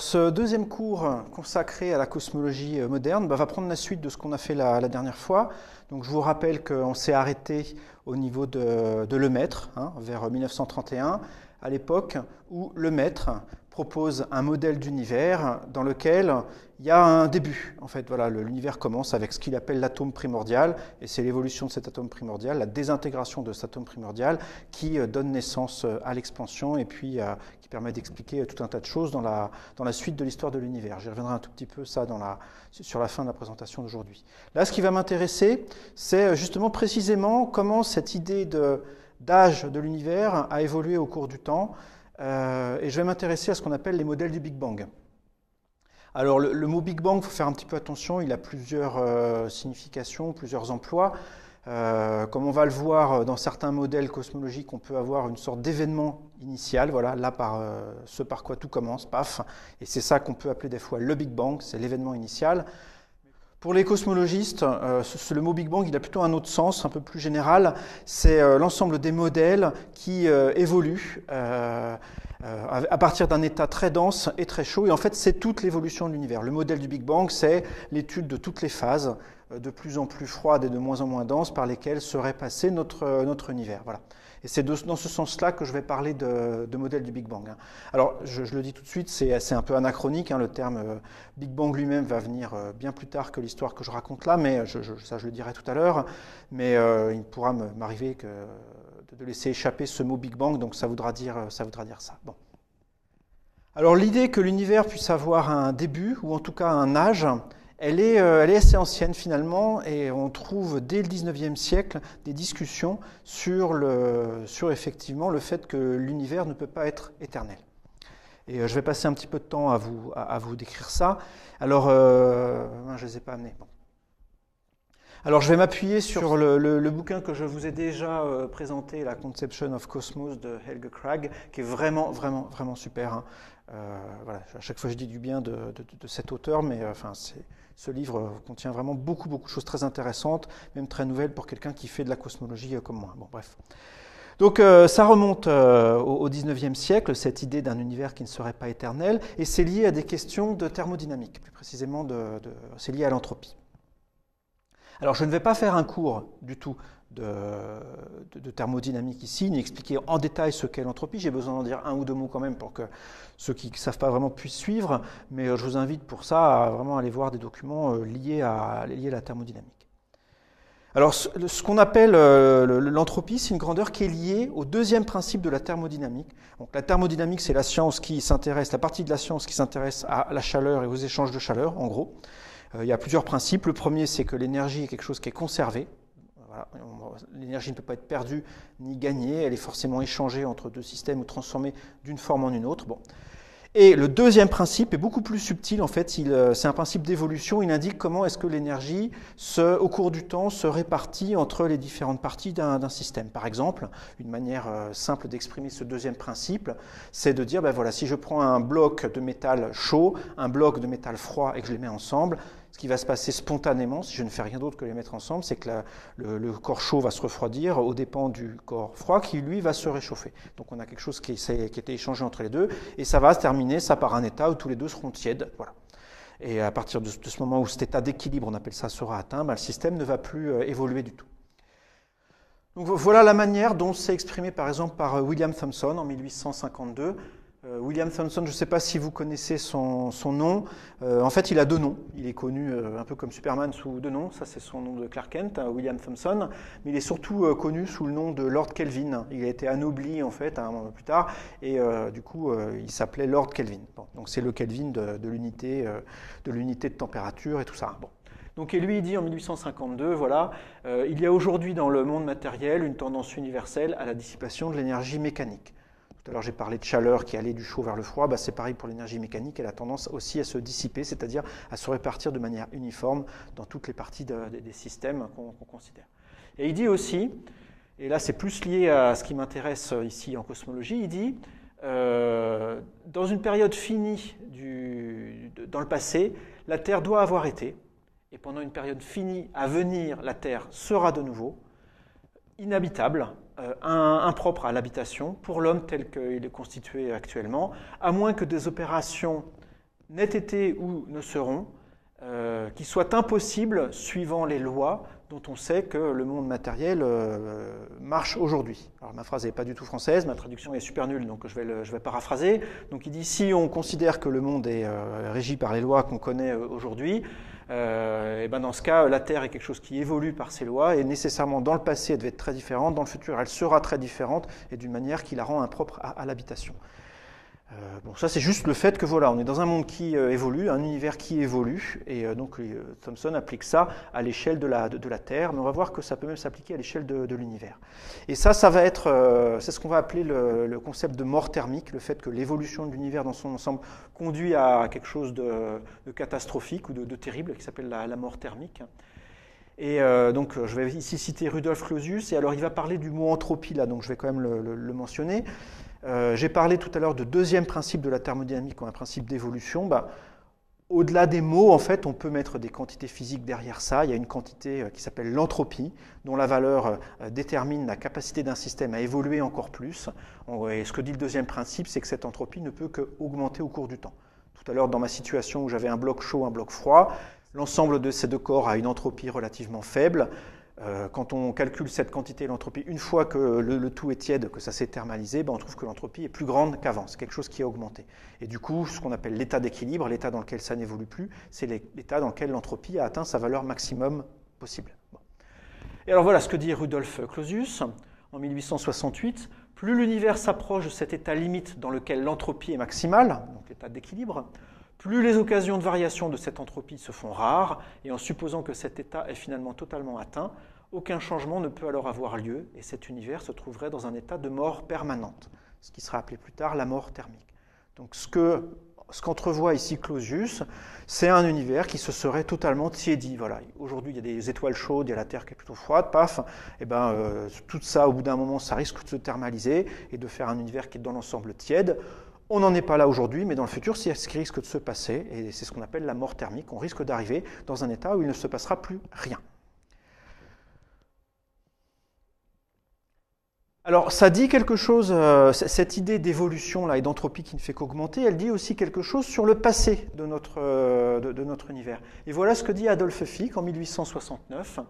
Alors, ce deuxième cours consacré à la cosmologie moderne va prendre la suite de ce qu'on a fait la dernière fois. Donc, je vous rappelle qu'on s'est arrêté au niveau de Lemaître, vers 1931, à l'époque où Lemaître propose un modèle d'univers dans lequel il y a un début. En fait, voilà, l'univers commence avec ce qu'il appelle l'atome primordial, et c'est l'évolution de cet atome primordial, la désintégration de cet atome primordial qui donne naissance à l'expansion et puis qui permet d'expliquer tout un tas de choses dans la suite de l'histoire de l'univers. J'y reviendrai un tout petit peu ça sur la fin de la présentation d'aujourd'hui. Là, ce qui va m'intéresser, c'est justement précisément comment cette idée d'âge de l'univers a évolué au cours du temps. Et je vais m'intéresser à ce qu'on appelle les modèles du Big Bang. Alors le mot Big Bang, il faut faire un petit peu attention, il a plusieurs significations, plusieurs emplois. Comme on va le voir dans certains modèles cosmologiques, on peut avoir une sorte d'événement initial, voilà, là ce par quoi tout commence, paf, et c'est ça qu'on peut appeler des fois le Big Bang, c'est l'événement initial. Pour les cosmologistes, le mot Big Bang il a plutôt un autre sens, un peu plus général. C'est l'ensemble des modèles qui évoluent à partir d'un état très dense et très chaud. Et en fait, c'est toute l'évolution de l'univers. Le modèle du Big Bang, c'est l'étude de toutes les phases, de plus en plus froides et de moins en moins denses, par lesquelles serait passé notre univers. Voilà. Et c'est dans ce sens-là que je vais parler de modèle du Big Bang. Alors, je le dis tout de suite, c'est un peu anachronique. Le terme Big Bang lui-même va venir bien plus tard que l'histoire que je raconte là, mais ça je le dirai tout à l'heure. Mais il pourra m'arriver de laisser échapper ce mot Big Bang, donc ça voudra dire ça. Bon. Alors, l'idée que l'univers puisse avoir un début, ou en tout cas un âge, elle est assez ancienne finalement, et on trouve dès le 19e siècle des discussions sur effectivement le fait que l'univers ne peut pas être éternel. Et je vais passer un petit peu de temps à vous décrire ça. Alors, je ne les ai pas amenés. Bon. Alors, je vais m'appuyer sur le bouquin que je vous ai déjà présenté, La Conception of Cosmos de Helge Krag, qui est vraiment, vraiment, vraiment super. Voilà, à chaque fois, je dis du bien de cet auteur, mais ce livre contient vraiment beaucoup, beaucoup de choses très intéressantes, même très nouvelles pour quelqu'un qui fait de la cosmologie comme moi. Bon, bref. Donc, ça remonte au XIXe siècle, cette idée d'un univers qui ne serait pas éternel, et c'est lié à des questions de thermodynamique, plus précisément, c'est lié à l'entropie. Alors, je ne vais pas faire un cours du tout de thermodynamique ici, ni expliquer en détail ce qu'est l'entropie. J'ai besoin d'en dire un ou deux mots quand même pour que ceux qui ne savent pas vraiment puissent suivre, mais je vous invite pour ça à vraiment aller voir des documents liés à la thermodynamique. Alors, ce qu'on appelle l'entropie, c'est une grandeur qui est liée au deuxième principe de la thermodynamique. Donc, la thermodynamique, c'est la partie de la science qui s'intéresse à la chaleur et aux échanges de chaleur, en gros. Il y a plusieurs principes. Le premier, c'est que l'énergie est quelque chose qui est conservé. L'énergie ne peut pas être perdue ni gagnée. Elle est forcément échangée entre deux systèmes ou transformée d'une forme en une autre. Bon. Et le deuxième principe est beaucoup plus subtil. En fait, c'est un principe d'évolution. Il indique comment est-ce que l'énergie, au cours du temps, se répartit entre les différentes parties d'un système. Par exemple, une manière simple d'exprimer ce deuxième principe, c'est de dire, ben voilà, si je prends un bloc de métal chaud, un bloc de métal froid et que je les mets ensemble, ce qui va se passer spontanément, si je ne fais rien d'autre que les mettre ensemble, c'est que le corps chaud va se refroidir aux dépens du corps froid qui, lui, va se réchauffer. Donc, on a quelque chose qui était échangé entre les deux et ça va se terminer ça par un état où tous les deux seront tièdes. Voilà. Et à partir de ce moment où cet état d'équilibre, on appelle ça, sera atteint, le système ne va plus évoluer du tout. Donc, voilà la manière dont c'est exprimé, par exemple, par William Thomson en 1852. William Thomson, je ne sais pas si vous connaissez son nom. En fait, il a deux noms. Il est connu un peu comme Superman sous deux noms. Ça, c'est son nom de Clark Kent, William Thomson. Mais il est surtout connu sous le nom de Lord Kelvin. Il a été anobli, en fait, un moment plus tard. Et du coup, il s'appelait Lord Kelvin. Bon, donc, c'est le Kelvin de l'unité de température et tout ça. Bon. Donc, et lui, il dit en 1852, voilà, il y a aujourd'hui dans le monde matériel une tendance universelle à la dissipation de l'énergie mécanique. Tout à l'heure, j'ai parlé de chaleur qui allait du chaud vers le froid. Bah, c'est pareil pour l'énergie mécanique. Elle a tendance aussi à se dissiper, c'est-à-dire à se répartir de manière uniforme dans toutes les parties des systèmes qu'on considère. Et il dit aussi, et là c'est plus lié à ce qui m'intéresse ici en cosmologie, il dit, dans une période finie dans le passé, la Terre doit avoir été, et pendant une période finie à venir, la Terre sera de nouveau inhabitable, impropre à l'habitation pour l'homme tel qu'il est constitué actuellement, à moins que des opérations n'aient été ou ne seront, qui soient impossibles suivant les lois dont on sait que le monde matériel marche aujourd'hui. Alors ma phrase n'est pas du tout française, ma traduction est super nulle, donc je vais paraphraser. Donc il dit, si on considère que le monde est régi par les lois qu'on connaît aujourd'hui, et ben dans ce cas, la Terre est quelque chose qui évolue par ses lois, et nécessairement dans le passé, elle devait être très différente, dans le futur, elle sera très différente, et d'une manière qui la rend impropre à l'habitation. Bon, ça c'est juste le fait que voilà, on est dans un monde qui évolue, un univers qui évolue, et donc Thomson applique ça à l'échelle de la Terre, mais on va voir que ça peut même s'appliquer à l'échelle de l'univers. Et ça va être, c'est ce qu'on va appeler le concept de mort thermique, le fait que l'évolution de l'univers dans son ensemble conduit à quelque chose de catastrophique ou de terrible, qui s'appelle la mort thermique. Et donc je vais ici citer Rudolf Clausius, et alors il va parler du mot entropie là, donc je vais quand même le mentionner. J'ai parlé tout à l'heure de deuxième principe de la thermodynamique comme un principe d'évolution. Au-delà des mots, en fait, on peut mettre des quantités physiques derrière ça. Il y a une quantité qui s'appelle l'entropie, dont la valeur détermine la capacité d'un système à évoluer encore plus. Et ce que dit le deuxième principe, c'est que cette entropie ne peut qu'augmenter au cours du temps. Tout à l'heure, dans ma situation où j'avais un bloc chaud, un bloc froid, l'ensemble de ces deux corps a une entropie relativement faible. Quand on calcule cette quantité, l'entropie, une fois que le tout est tiède, que ça s'est thermalisé, ben on trouve que l'entropie est plus grande qu'avant, c'est quelque chose qui a augmenté. Et du coup, ce qu'on appelle l'état d'équilibre, l'état dans lequel ça n'évolue plus, c'est l'état dans lequel l'entropie a atteint sa valeur maximum possible. Bon. Et alors voilà ce que dit Rudolf Clausius en 1868. Plus l'univers s'approche de cet état limite dans lequel l'entropie est maximale, donc l'état d'équilibre, plus les occasions de variation de cette entropie se font rares, et en supposant que cet état est finalement totalement atteint, aucun changement ne peut alors avoir lieu, et cet univers se trouverait dans un état de mort permanente, ce qui sera appelé plus tard la mort thermique. Donc ce qu'entrevoit ici Clausius, c'est un univers qui se serait totalement tiédi. Voilà. Aujourd'hui, il y a des étoiles chaudes, il y a la Terre qui est plutôt froide, paf, et ben, tout ça, au bout d'un moment, ça risque de se thermaliser, et de faire un univers qui est dans l'ensemble tiède. On n'en est pas là aujourd'hui, mais dans le futur, c'est ce qui risque de se passer, et c'est ce qu'on appelle la mort thermique. On risque d'arriver dans un état où il ne se passera plus rien. Alors, ça dit quelque chose, cette idée d'évolution et d'entropie qui ne fait qu'augmenter, elle dit aussi quelque chose sur le passé de notre univers. Et voilà ce que dit Adolf Fick en 1869.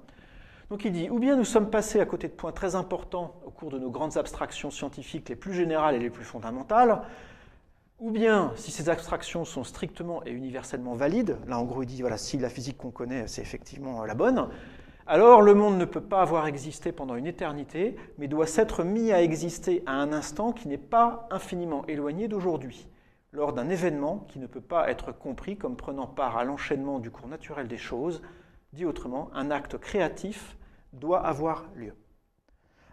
Donc il dit, ou bien nous sommes passés à côté de points très importants au cours de nos grandes abstractions scientifiques les plus générales et les plus fondamentales, ou bien, si ces abstractions sont strictement et universellement valides, là en gros il dit, voilà, si la physique qu'on connaît c'est effectivement la bonne, alors le monde ne peut pas avoir existé pendant une éternité, mais doit s'être mis à exister à un instant qui n'est pas infiniment éloigné d'aujourd'hui, lors d'un événement qui ne peut pas être compris comme prenant part à l'enchaînement du cours naturel des choses, dit autrement, un acte créatif doit avoir lieu.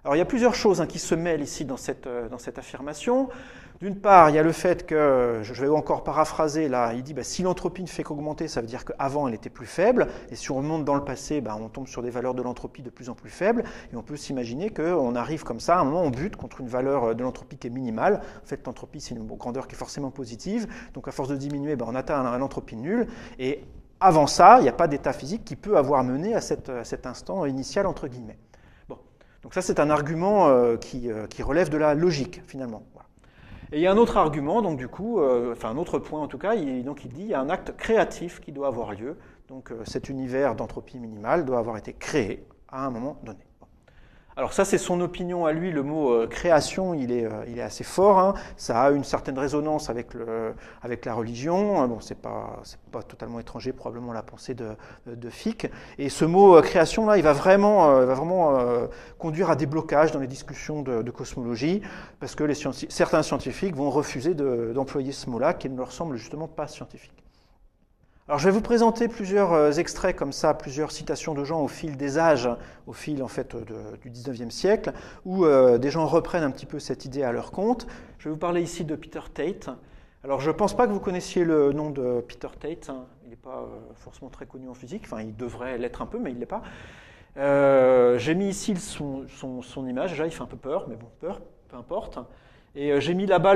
Alors il y a plusieurs choses qui se mêlent ici dans cette affirmation. D'une part, il y a le fait que, je vais encore paraphraser là, il dit bah, si l'entropie ne fait qu'augmenter, ça veut dire qu'avant elle était plus faible, et si on remonte dans le passé, bah, on tombe sur des valeurs de l'entropie de plus en plus faibles, et on peut s'imaginer qu'on arrive comme ça, à un moment on bute contre une valeur de l'entropie qui est minimale. En fait, l'entropie c'est une grandeur qui est forcément positive, donc à force de diminuer, bah, on atteint un entropie nulle, et avant ça, il n'y a pas d'état physique qui peut avoir mené à cet instant initial, entre guillemets. Bon. Donc ça, c'est un argument qui relève de la logique, finalement. Voilà. Et il y a un autre argument, donc du coup, enfin un autre point en tout cas, il dit qu'il y a un acte créatif qui doit avoir lieu. Donc cet univers d'entropie minimale doit avoir été créé à un moment donné. Alors ça, c'est son opinion à lui. Le mot « création », il est assez fort. Hein. Ça a une certaine résonance avec la religion. Bon, c'est pas totalement étranger, probablement, à la pensée de Fick. Et ce mot « création », là, il va vraiment conduire à des blocages dans les discussions de cosmologie, parce que certains scientifiques vont refuser d'employer ce mot-là, qui ne leur semble justement pas scientifique. Alors je vais vous présenter plusieurs extraits comme ça, plusieurs citations de gens au fil des âges, au fil en fait du 19e siècle, où des gens reprennent un petit peu cette idée à leur compte. Je vais vous parler ici de Peter Tait. Alors je ne pense pas que vous connaissiez le nom de Peter Tait, hein. Il n'est pas forcément très connu en physique, enfin il devrait l'être un peu mais il ne l'est pas. J'ai mis ici son image, déjà il fait un peu peur, mais bon, peu importe. Et j'ai mis là-bas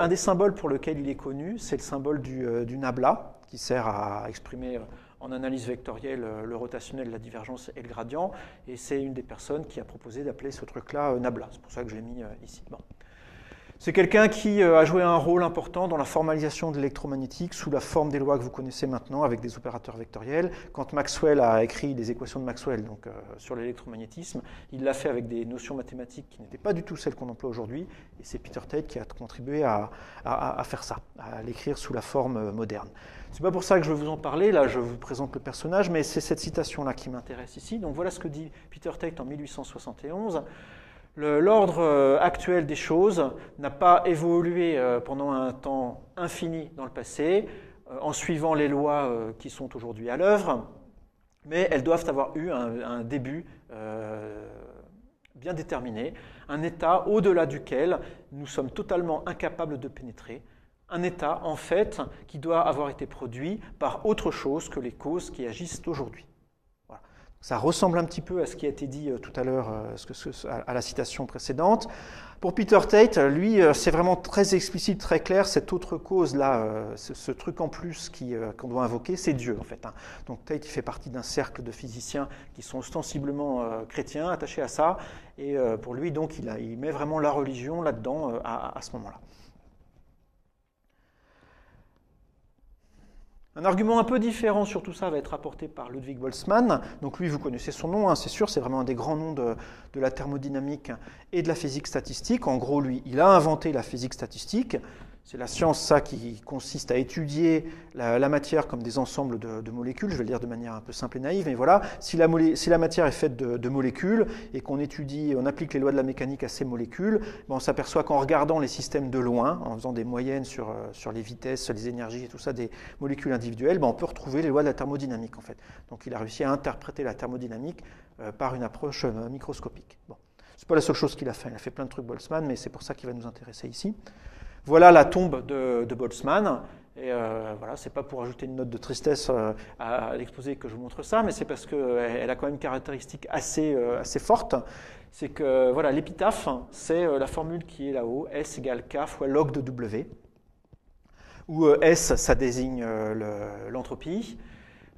un des symboles pour lequel il est connu, c'est le symbole du nabla, qui sert à exprimer en analyse vectorielle le rotationnel, la divergence et le gradient. Et c'est une des personnes qui a proposé d'appeler ce truc-là nabla. C'est pour ça que je l'ai mis ici. Bon. C'est quelqu'un qui a joué un rôle important dans la formalisation de l'électromagnétique sous la forme des lois que vous connaissez maintenant avec des opérateurs vectoriels. Quand Maxwell a écrit les équations de Maxwell donc, sur l'électromagnétisme, il l'a fait avec des notions mathématiques qui n'étaient pas du tout celles qu'on emploie aujourd'hui. Et c'est Peter Tait qui a contribué à faire ça, à l'écrire sous la forme moderne. C'est pas pour ça que je vais vous en parler, là je vous présente le personnage, mais c'est cette citation-là qui m'intéresse ici. Donc voilà ce que dit Peter Tait en 1871. L'ordre actuel des choses n'a pas évolué pendant un temps infini dans le passé, en suivant les lois qui sont aujourd'hui à l'œuvre, mais elles doivent avoir eu un début bien déterminé, un état au-delà duquel nous sommes totalement incapables de pénétrer, un état en fait qui doit avoir été produit par autre chose que les causes qui agissent aujourd'hui. Ça ressemble un petit peu à ce qui a été dit tout à l'heure, à la citation précédente. Pour Peter Tait, lui, c'est vraiment très explicite, très clair, cette autre cause-là, ce truc en plus qu'on doit invoquer, c'est Dieu, en fait. Donc Tait, il fait partie d'un cercle de physiciens qui sont ostensiblement chrétiens, attachés à ça. Et pour lui, donc, il met vraiment la religion là-dedans à ce moment-là. Un argument un peu différent sur tout ça va être apporté par Ludwig Boltzmann. Donc lui, vous connaissez son nom, hein, c'est sûr, c'est vraiment un des grands noms de la thermodynamique et de la physique statistique. En gros, lui, il a inventé la physique statistique. C'est la science, ça, qui consiste à étudier la matière comme des ensembles de molécules. Je vais le dire de manière un peu simple et naïve, mais voilà. Si la matière est faite de molécules et qu'on étudie, on applique les lois de la mécanique à ces molécules, ben on s'aperçoit qu'en regardant les systèmes de loin, en faisant des moyennes sur les vitesses, les énergies et tout ça, des molécules individuelles, ben on peut retrouver les lois de la thermodynamique, en fait. Donc, il a réussi à interpréter la thermodynamique par une approche microscopique. Bon, c'est pas la seule chose qu'il a fait. Il a fait plein de trucs Boltzmann, mais c'est pour ça qu'il va nous intéresser ici. Voilà la tombe de Boltzmann. Et voilà, c'est pas pour ajouter une note de tristesse à l'exposé que je vous montre ça, mais c'est parce qu'elle a quand même une caractéristique assez forte. C'est que voilà, l'épitaphe, c'est la formule qui est là-haut, S égale K fois log de W, où S, ça désigne l'entropie.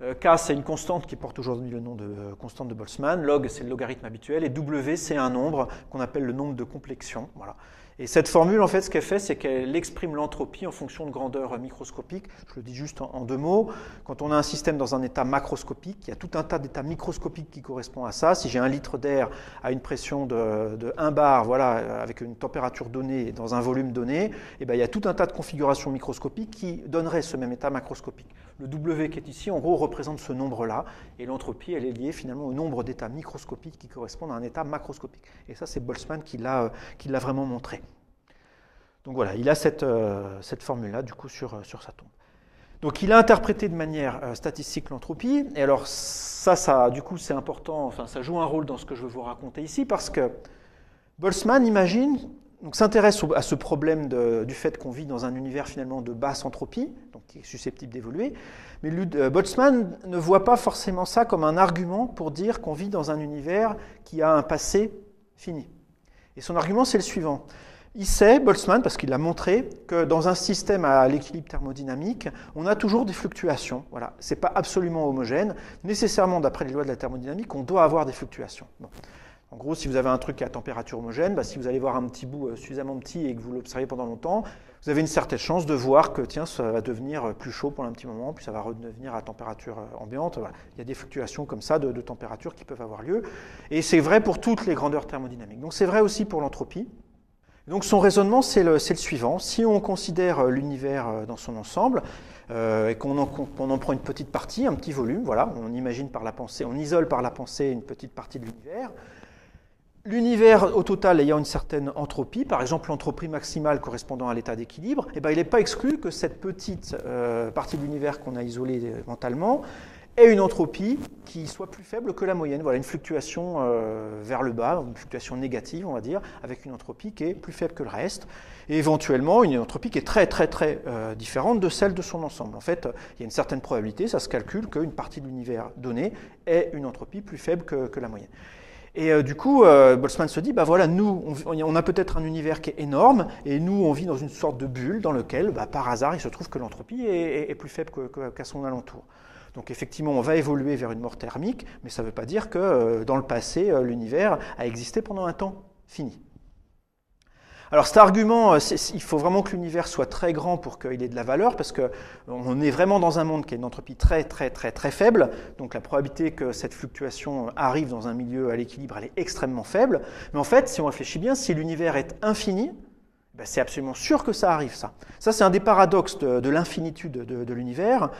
K, c'est une constante qui porte aujourd'hui le nom de constante de Boltzmann. Log, c'est le logarithme habituel. Et W, c'est un nombre qu'on appelle le nombre de complexion. Voilà. Et cette formule, en fait, ce qu'elle fait, c'est qu'elle exprime l'entropie en fonction de grandeur microscopique. Je le dis juste en deux mots. Quand on a un système dans un état macroscopique, il y a tout un tas d'états microscopiques qui correspondent à ça. Si j'ai un litre d'air à une pression de 1 bar, voilà, avec une température donnée dans un volume donné, eh bien, il y a tout un tas de configurations microscopiques qui donneraient ce même état macroscopique. Le W qui est ici, en gros, représente ce nombre-là. Et l'entropie, elle est liée finalement au nombre d'états microscopiques qui correspondent à un état macroscopique. Et ça, c'est Boltzmann qui l'a vraiment montré. Donc voilà, il a cette formule-là, du coup, sur sa tombe. Donc il a interprété de manière statistique l'entropie. Et alors ça, du coup, c'est important, enfin, ça joue un rôle dans ce que je veux vous raconter ici, parce que Boltzmann imagine, donc s'intéresse à ce problème du fait qu'on vit dans un univers finalement de basse entropie, donc qui est susceptible d'évoluer. Mais Boltzmann ne voit pas forcément ça comme un argument pour dire qu'on vit dans un univers qui a un passé fini. Et son argument, c'est le suivant. Il sait, Boltzmann, parce qu'il l'a montré, que dans un système à l'équilibre thermodynamique, on a toujours des fluctuations. Voilà. Ce n'est pas absolument homogène. Nécessairement, d'après les lois de la thermodynamique, on doit avoir des fluctuations. Bon. En gros, si vous avez un truc à température homogène, bah, si vous allez voir un petit bout suffisamment petit et que vous l'observez pendant longtemps, vous avez une certaine chance de voir que tiens, ça va devenir plus chaud pendant un petit moment, puis ça va redevenir à température ambiante. Voilà. Il y a des fluctuations comme ça de température qui peuvent avoir lieu. Et c'est vrai pour toutes les grandeurs thermodynamiques. Donc c'est vrai aussi pour l'entropie. Donc son raisonnement, c'est le suivant. Si on considère l'univers dans son ensemble et qu'on en prend une petite partie, un petit volume, voilà, on imagine par la pensée, on isole par la pensée une petite partie de l'univers, l'univers au total ayant une certaine entropie, par exemple l'entropie maximale correspondant à l'état d'équilibre, eh ben, il n'est pas exclu que cette petite partie de l'univers qu'on a isolée mentalement et une entropie qui soit plus faible que la moyenne. Voilà, une fluctuation vers le bas, une fluctuation négative, on va dire, avec une entropie qui est plus faible que le reste, et éventuellement une entropie qui est très, très, très différente de celle de son ensemble. En fait, il y a une certaine probabilité, ça se calcule, qu'une partie de l'univers donnée ait une entropie plus faible que la moyenne. Et du coup, Boltzmann se dit, bah voilà, nous, on a peut-être un univers qui est énorme, et nous, on vit dans une sorte de bulle dans laquelle, bah, par hasard, il se trouve que l'entropie est plus faible qu'à son alentour. Donc effectivement, on va évoluer vers une mort thermique, mais ça ne veut pas dire que dans le passé, l'univers a existé pendant un temps fini. Alors cet argument, il faut vraiment que l'univers soit très grand pour qu'il ait de la valeur, parce qu'on est vraiment dans un monde qui a une entropie très faible, donc la probabilité que cette fluctuation arrive dans un milieu à l'équilibre, elle est extrêmement faible. Mais en fait, si on réfléchit bien, si l'univers est infini, ben c'est absolument sûr que ça arrive, ça. Ça, c'est un des paradoxes de l'infinitude de l'univers.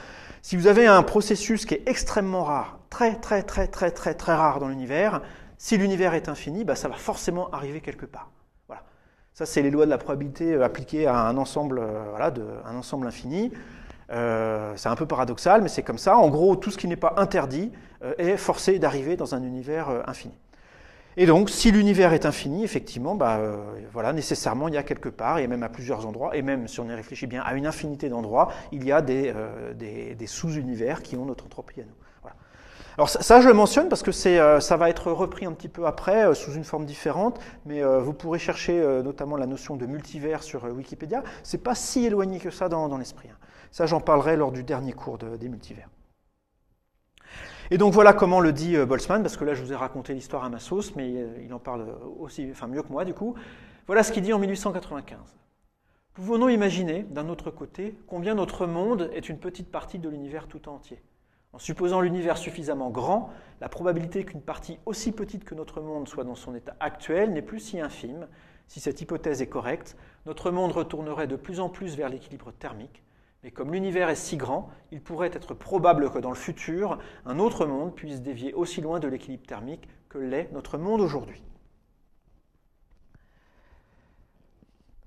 Si vous avez un processus qui est extrêmement rare, très rare dans l'univers, si l'univers est infini, ben ça va forcément arriver quelque part. Voilà. Ça, c'est les lois de la probabilité appliquées à un ensemble, voilà, un ensemble infini. C'est un peu paradoxal, mais c'est comme ça. En gros, tout ce qui n'est pas interdit est forcé d'arriver dans un univers infini. Et donc, si l'univers est infini, effectivement, voilà, nécessairement, il y a quelque part, et même à plusieurs endroits, et même si on y réfléchit bien à une infinité d'endroits, il y a des sous-univers qui ont notre entropie à nous. Voilà. Alors ça, je le mentionne parce que ça va être repris un petit peu après, sous une forme différente, mais vous pourrez chercher notamment la notion de multivers sur Wikipédia. C'est pas si éloigné que ça dans l'esprit, hein. Ça, j'en parlerai lors du dernier cours des multivers. Et donc voilà comment le dit Boltzmann, parce que là je vous ai raconté l'histoire à ma sauce, mais il en parle aussi, enfin mieux que moi du coup. Voilà ce qu'il dit en 1895. « Pouvons-nous imaginer, d'un autre côté, combien notre monde est une petite partie de l'univers tout entier ? En supposant l'univers suffisamment grand, la probabilité qu'une partie aussi petite que notre monde soit dans son état actuel n'est plus si infime. Si cette hypothèse est correcte, notre monde retournerait de plus en plus vers l'équilibre thermique. Mais comme l'univers est si grand, il pourrait être probable que dans le futur, un autre monde puisse dévier aussi loin de l'équilibre thermique que l'est notre monde aujourd'hui. »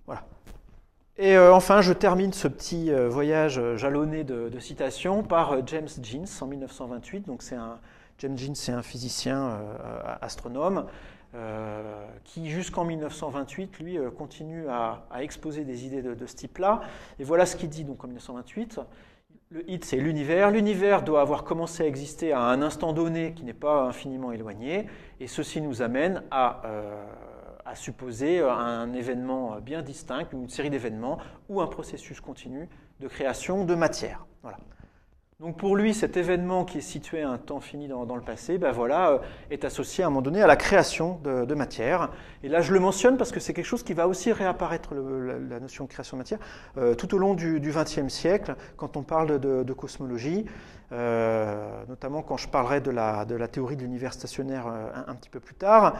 Voilà. Et enfin, je termine ce petit voyage jalonné de citations par James Jeans en 1928. Donc James Jeans, c'est un physicien astronome qui, jusqu'en 1928, lui, continue à exposer des idées de ce type-là. Et voilà ce qu'il dit donc en 1928. Le hit, c'est l'univers. L'univers doit avoir commencé à exister à un instant donné qui n'est pas infiniment éloigné. Et ceci nous amène à supposer un événement bien distinct, une série d'événements ou un processus continu de création de matière. Voilà. Donc pour lui, cet événement qui est situé à un temps fini dans le passé, ben voilà, est associé à un moment donné à la création de matière. Et là, je le mentionne parce que c'est quelque chose qui va aussi réapparaître, la notion de création de matière, tout au long du XXe siècle, quand on parle de cosmologie, notamment quand je parlerai de la théorie de l'univers stationnaire un petit peu plus tard.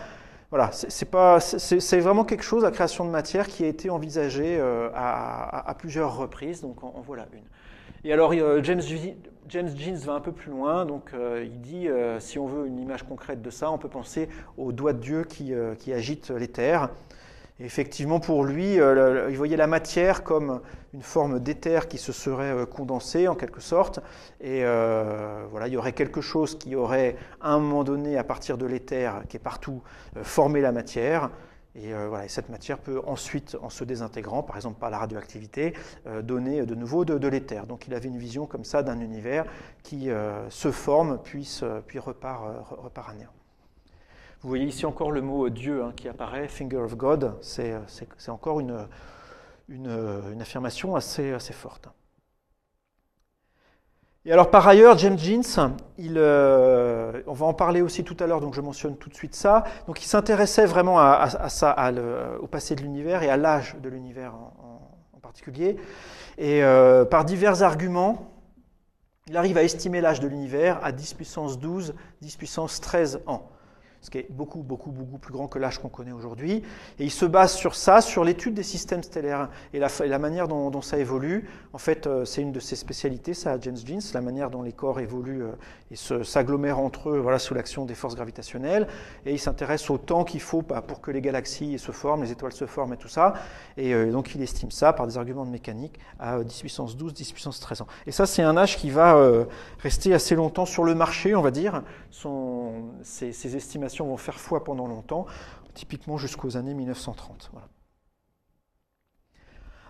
Voilà, c'est vraiment quelque chose, la création de matière, qui a été envisagée à plusieurs reprises, donc en voilà une. Et alors James Jeans va un peu plus loin, donc il dit si on veut une image concrète de ça, on peut penser au doigt de Dieu qui agite les terres. Et effectivement pour lui, il voyait la matière comme une forme d'éther qui se serait condensée en quelque sorte, et voilà, il y aurait quelque chose qui aurait à un moment donné, à partir de l'éther qui est partout, formé la matière. Et voilà, et cette matière peut ensuite, en se désintégrant, par exemple par la radioactivité, donner de nouveau de l'éther. Donc il avait une vision comme ça d'un univers qui se forme, puis repart à néant. Vous voyez ici encore le mot Dieu, hein, qui apparaît, Finger of God, c'est encore une affirmation assez forte. Et alors par ailleurs, James Jeans, on va en parler aussi tout à l'heure, donc je mentionne tout de suite ça. Donc il s'intéressait vraiment à ça, au passé de l'univers et à l'âge de l'univers en particulier. Et par divers arguments, il arrive à estimer l'âge de l'univers à 10 puissance 12, 10 puissance 13 ans. Ce qui est beaucoup plus grand que l'âge qu'on connaît aujourd'hui. Et il se base sur ça, sur l'étude des systèmes stellaires et la manière dont ça évolue. En fait, c'est une de ses spécialités, ça, James Jeans, la manière dont les corps évoluent et s'agglomèrent entre eux, voilà, sous l'action des forces gravitationnelles. Et il s'intéresse au temps qu'il faut pour que les galaxies se forment, les étoiles se forment et tout ça. Et donc, il estime ça, par des arguments de mécanique, à 10 puissance 12, 10 puissance 13 ans. Et ça, c'est un âge qui va rester assez longtemps sur le marché, on va dire. Ses estimations vont faire foi pendant longtemps, typiquement jusqu'aux années 1930. Voilà.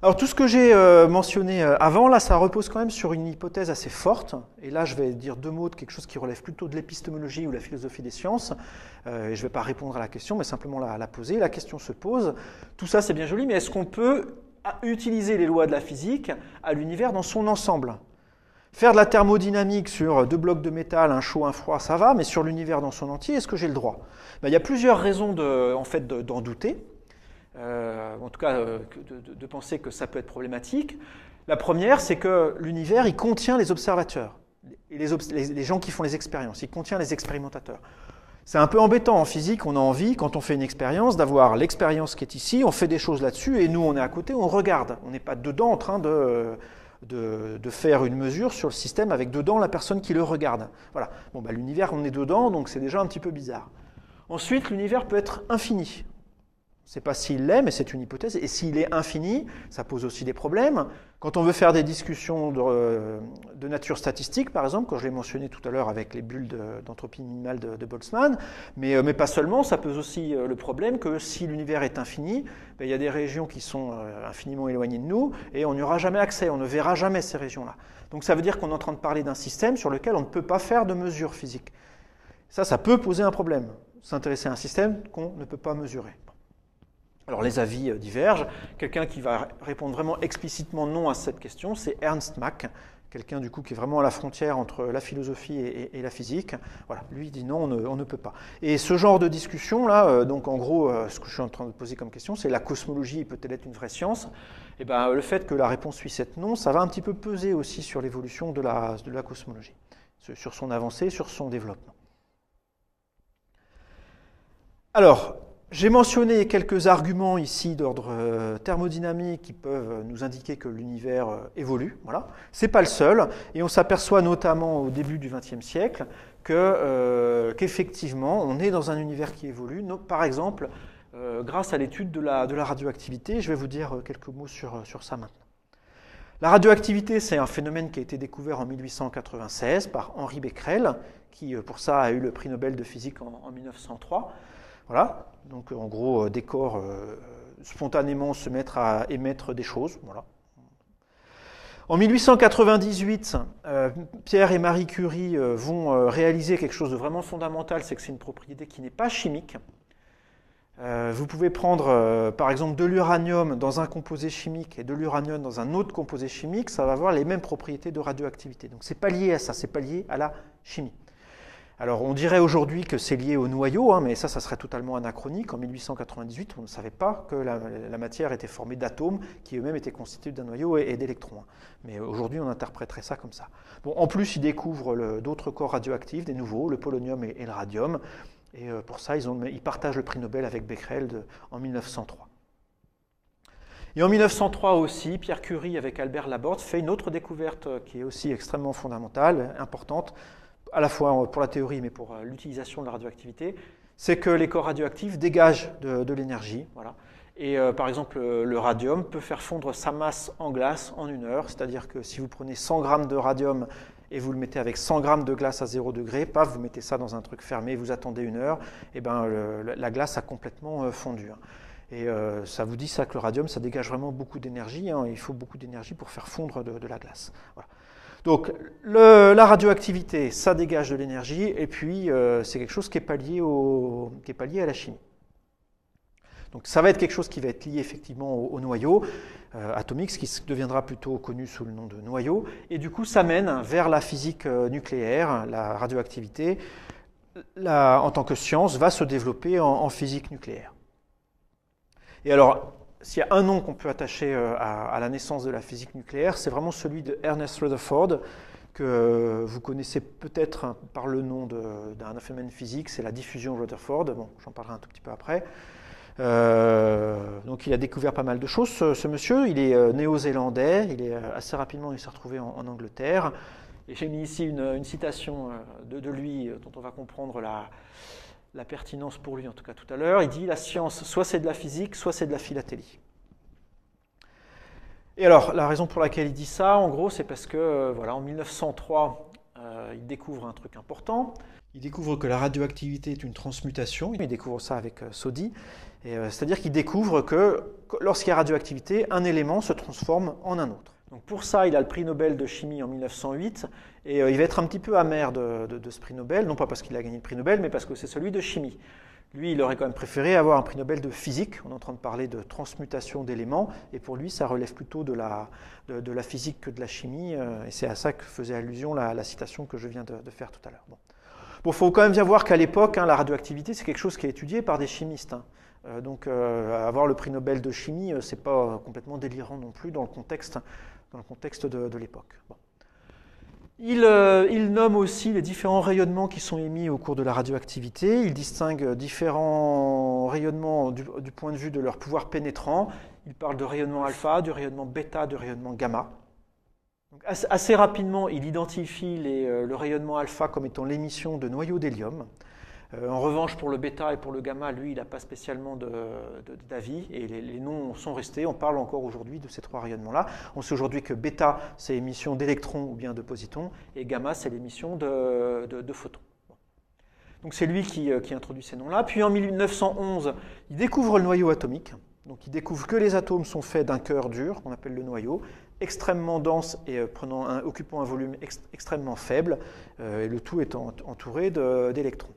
Alors tout ce que j'ai mentionné avant, là, ça repose quand même sur une hypothèse assez forte. Et là, je vais dire deux mots de quelque chose qui relève plutôt de l'épistémologie ou de la philosophie des sciences. Et je ne vais pas répondre à la question, mais simplement la poser. La question se pose. Tout ça, c'est bien joli, mais est-ce qu'on peut utiliser les lois de la physique à l'univers dans son ensemble ? Faire de la thermodynamique sur deux blocs de métal, un chaud, un froid, ça va, mais sur l'univers dans son entier, est-ce que j'ai le droit ? Ben, il y a plusieurs raisons d'en douter. en tout cas de penser que ça peut être problématique. La première, c'est que l'univers, il contient les observateurs, et les gens qui font les expériences, il contient les expérimentateurs. C'est un peu embêtant en physique, on a envie, quand on fait une expérience, d'avoir l'expérience qui est ici, on fait des choses là-dessus, et nous, on est à côté, on regarde. On n'est pas dedans en train de faire une mesure sur le système avec dedans la personne qui le regarde. Voilà. Bon, bah, l'univers, on est dedans, donc c'est déjà un petit peu bizarre. Ensuite, l'univers peut être infini. On ne sait pas s'il l'est, mais c'est une hypothèse. Et s'il est infini, ça pose aussi des problèmes. Quand on veut faire des discussions de nature statistique, par exemple, quand je l'ai mentionné tout à l'heure avec les bulles d'entropie minimale de Boltzmann, mais pas seulement, ça pose aussi le problème que si l'univers est infini, ben, y a des régions qui sont infiniment éloignées de nous et on n'y aura jamais accès, on ne verra jamais ces régions-là. Donc ça veut dire qu'on est en train de parler d'un système sur lequel on ne peut pas faire de mesures physiques. Ça, ça peut poser un problème, s'intéresser à un système qu'on ne peut pas mesurer. Alors les avis divergent. Quelqu'un qui va répondre vraiment explicitement non à cette question, c'est Ernst Mach, quelqu'un du coup qui est vraiment à la frontière entre la philosophie et la physique. Voilà, lui dit non, on ne peut pas. Et ce genre de discussion là, donc en gros, ce que je suis en train de poser comme question, c'est la cosmologie peut-elle être une vraie science? Et ben le fait que la réponse puisse être non, ça va un petit peu peser aussi sur l'évolution de la cosmologie, sur son avancée, sur son développement. Alors. J'ai mentionné quelques arguments ici d'ordre thermodynamique qui peuvent nous indiquer que l'univers évolue. Voilà. Ce n'est pas le seul. Et on s'aperçoit notamment au début du XXe siècle qu'effectivement, on est dans un univers qui évolue. Par exemple, grâce à l'étude de la radioactivité, je vais vous dire quelques mots sur ça maintenant. La radioactivité, c'est un phénomène qui a été découvert en 1896 par Henri Becquerel, qui pour ça a eu le prix Nobel de physique en 1903. Voilà, donc en gros, des corps spontanément se mettent à émettre des choses. Voilà. En 1898, Pierre et Marie Curie vont réaliser quelque chose de vraiment fondamental, c'est que c'est une propriété qui n'est pas chimique. Vous pouvez prendre, par exemple, de l'uranium dans un composé chimique et de l'uranium dans un autre composé chimique, ça va avoir les mêmes propriétés de radioactivité. Donc c'est pas lié à ça, c'est pas lié à la chimie. Alors, on dirait aujourd'hui que c'est lié au noyau, hein, mais ça serait totalement anachronique. En 1898, on ne savait pas que la matière était formée d'atomes qui eux-mêmes étaient constitués d'un noyau et d'électrons. Mais aujourd'hui, on interpréterait ça comme ça. Bon, en plus, ils découvrent d'autres corps radioactifs, des nouveaux, le polonium et le radium. Et pour ça, ils partagent le prix Nobel avec Becquerel en 1903. Et en 1903 aussi, Pierre Curie, avec Albert Laborde, fait une autre découverte qui est aussi extrêmement fondamentale, importante, à la fois pour la théorie mais pour l'utilisation de la radioactivité, c'est que les corps radioactifs dégagent de l'énergie. Voilà. Et par exemple, le radium peut faire fondre sa masse en glace en une heure, c'est-à-dire que si vous prenez 100 grammes de radium et vous le mettez avec 100 grammes de glace à 0 degré, paf, vous mettez ça dans un truc fermé, vous attendez une heure, et ben, la glace a complètement fondu. Et ça vous dit ça que le radium, ça dégage vraiment beaucoup d'énergie, hein, il faut beaucoup d'énergie pour faire fondre de la glace. Voilà. Donc, la radioactivité, ça dégage de l'énergie, et puis c'est quelque chose qui n'est pas lié à la chimie. Donc, ça va être quelque chose qui va être lié effectivement au noyau atomique, ce qui deviendra plutôt connu sous le nom de noyau, et du coup, ça mène vers la physique nucléaire. La radioactivité, en tant que science, va se développer en physique nucléaire. Et alors, s'il y a un nom qu'on peut attacher à la naissance de la physique nucléaire, c'est vraiment celui de Ernest Rutherford, que vous connaissez peut-être par le nom d'un phénomène physique, c'est la diffusion Rutherford. Bon, j'en parlerai un tout petit peu après. Donc il a découvert pas mal de choses, ce monsieur. Il est néo-zélandais, assez rapidement il s'est retrouvé en Angleterre. Et j'ai mis ici une citation de lui dont on va comprendre la pertinence pour lui, en tout cas tout à l'heure. Il dit « La science, soit c'est de la physique, soit c'est de la philatélie ». Et alors, la raison pour laquelle il dit ça, en gros, c'est parce que, voilà, en 1903, il découvre un truc important. Il découvre que la radioactivité est une transmutation. Il découvre ça avec Soddy. C'est-à-dire qu'il découvre que, lorsqu'il y a radioactivité, un élément se transforme en un autre. Donc pour ça, il a le prix Nobel de chimie en 1908, et il va être un petit peu amer de ce prix Nobel, non pas parce qu'il a gagné le prix Nobel, mais parce que c'est celui de chimie. Lui, il aurait quand même préféré avoir un prix Nobel de physique. On est en train de parler de transmutation d'éléments, et pour lui, ça relève plutôt de la physique que de la chimie, et c'est à ça que faisait allusion la citation que je viens de faire tout à l'heure. Bon. Bon, il faut quand même bien voir qu'à l'époque, la radioactivité, c'est quelque chose qui est étudié par des chimistes. Donc avoir le prix Nobel de chimie, c'est pas complètement délirant non plus dans le contexte de l'époque. Bon. Il nomme aussi les différents rayonnements qui sont émis au cours de la radioactivité. Il distingue différents rayonnements du point de vue de leur pouvoir pénétrant. Il parle de rayonnement alpha, du rayonnement bêta, du rayonnement gamma. Donc assez rapidement, il identifie le rayonnement alpha comme étant l'émission de noyaux d'hélium. En revanche, pour le bêta et pour le gamma, lui, il n'a pas spécialement d'avis, et les noms sont restés. On parle encore aujourd'hui de ces trois rayonnements-là. On sait aujourd'hui que bêta, c'est l'émission d'électrons ou bien de positons, et gamma, c'est l'émission de photons. Donc c'est lui qui introduit ces noms-là. Puis en 1911, il découvre le noyau atomique. Donc il découvre que les atomes sont faits d'un cœur dur, qu'on appelle le noyau, extrêmement dense et occupant un volume extrêmement faible, et le tout étant entouré d'électrons.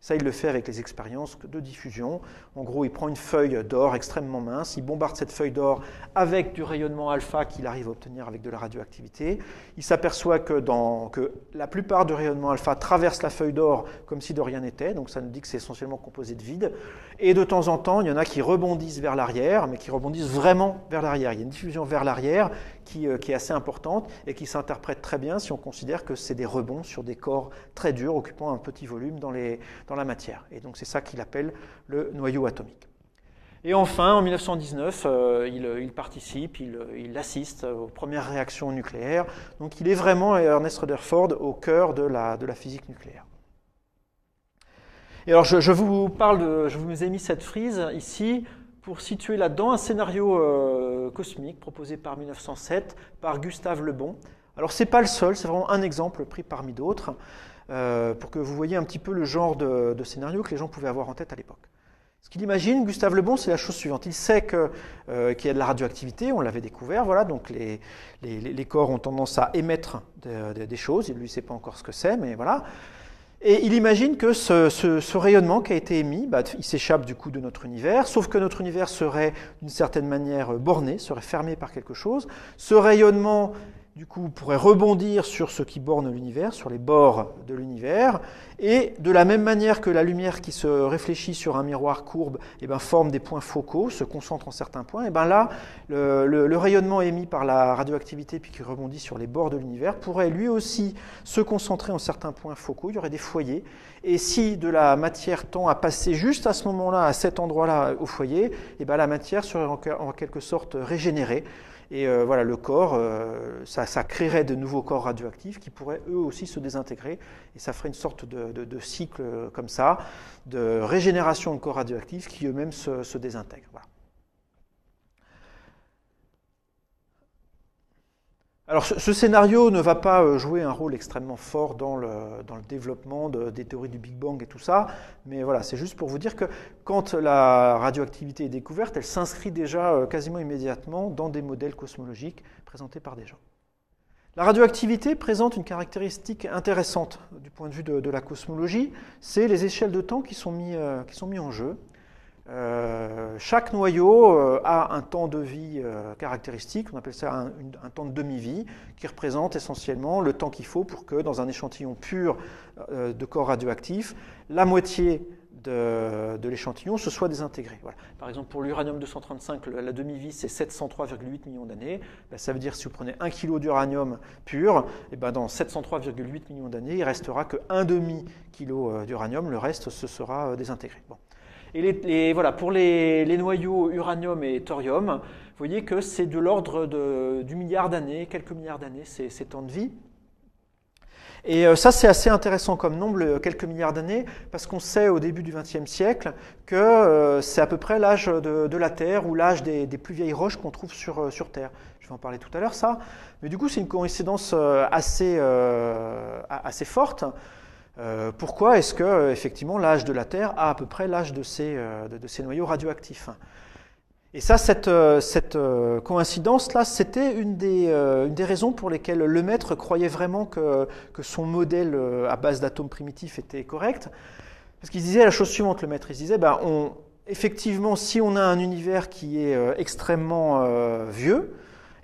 Ça, il le fait avec les expériences de diffusion. En gros, il prend une feuille d'or extrêmement mince, il bombarde cette feuille d'or avec du rayonnement alpha qu'il arrive à obtenir avec de la radioactivité. Il s'aperçoit que la plupart du rayonnement alpha traverse la feuille d'or comme si de rien n'était, donc ça nous dit que c'est essentiellement composé de vide. Et de temps en temps, il y en a qui rebondissent vers l'arrière, mais qui rebondissent vraiment vers l'arrière. Il y a une diffusion vers l'arrière qui est assez importante et qui s'interprète très bien si on considère que c'est des rebonds sur des corps très durs occupant un petit volume dans la matière. Et donc c'est ça qu'il appelle le noyau atomique. Et enfin, en 1919, il participe, il assiste aux premières réactions nucléaires. Donc il est vraiment, Ernest Rutherford, au cœur de la physique nucléaire. Et alors je vous ai mis cette frise ici pour situer là-dedans un scénario cosmique proposé par 1907 par Gustave Le Bon. Alors c'est pas le seul, c'est vraiment un exemple pris parmi d'autres. Pour que vous voyez un petit peu le genre de scénario que les gens pouvaient avoir en tête à l'époque. Ce qu'il imagine, Gustave Le Bon, c'est la chose suivante. Il sait qu'il y a de la radioactivité, on l'avait découvert, voilà, donc les corps ont tendance à émettre des choses, lui ne sait pas encore ce que c'est, mais voilà. Et il imagine que ce rayonnement qui a été émis, il s'échappe du coup de notre univers, sauf que notre univers serait d'une certaine manière borné, serait fermé par quelque chose. Ce rayonnement, du coup, pourrait rebondir sur ce qui borne l'univers, sur les bords de l'univers, et de la même manière que la lumière qui se réfléchit sur un miroir courbe forme des points focaux, se concentre en certains points, et bien là, le rayonnement émis par la radioactivité puis qui rebondit sur les bords de l'univers pourrait lui aussi se concentrer en certains points focaux, il y aurait des foyers, et si de la matière tend à passer juste à ce moment-là, à cet endroit-là, au foyer, et bien la matière serait en quelque sorte régénérée. Et voilà, le corps, ça créerait de nouveaux corps radioactifs qui pourraient eux aussi se désintégrer. Et ça ferait une sorte de cycle comme ça, de régénération de corps radioactifs qui eux-mêmes se désintègrent. Voilà. Alors ce scénario ne va pas jouer un rôle extrêmement fort dans le développement des théories du Big Bang et tout ça, mais voilà, c'est juste pour vous dire que quand la radioactivité est découverte, elle s'inscrit déjà quasiment immédiatement dans des modèles cosmologiques présentés par des gens. La radioactivité présente une caractéristique intéressante du point de vue de la cosmologie, c'est les échelles de temps qui sont mises en jeu. Chaque noyau a un temps de vie caractéristique, on appelle ça un temps de demi-vie, qui représente essentiellement le temps qu'il faut pour que, dans un échantillon pur de corps radioactif, la moitié de l'échantillon se soit désintégrée. Voilà. Par exemple, pour l'uranium-235, la demi-vie, c'est 703,8 millions d'années. Ça veut dire que si vous prenez 1 kg d'uranium pur, dans 703,8 millions d'années, il ne restera que 1,5 kg d'uranium, le reste se sera désintégré. Bon. Et voilà, pour les noyaux uranium et thorium, vous voyez que c'est de l'ordre du milliard d'années, quelques milliards d'années, ces temps de vie. Et ça, c'est assez intéressant comme nombre, quelques milliards d'années, parce qu'on sait au début du XXe siècle que c'est à peu près l'âge de la Terre ou l'âge des plus vieilles roches qu'on trouve sur Terre. Je vais en parler tout à l'heure, ça. Mais du coup, c'est une coïncidence assez forte. Pourquoi est-ce que effectivement l'âge de la Terre a à peu près l'âge de ces noyaux radioactifs? Et ça, cette coïncidence-là, c'était une des raisons pour lesquelles Lemaître croyait vraiment que son modèle à base d'atomes primitifs était correct. Parce qu'il disait la chose suivante, Lemaître, il se disait, effectivement, si on a un univers qui est extrêmement vieux,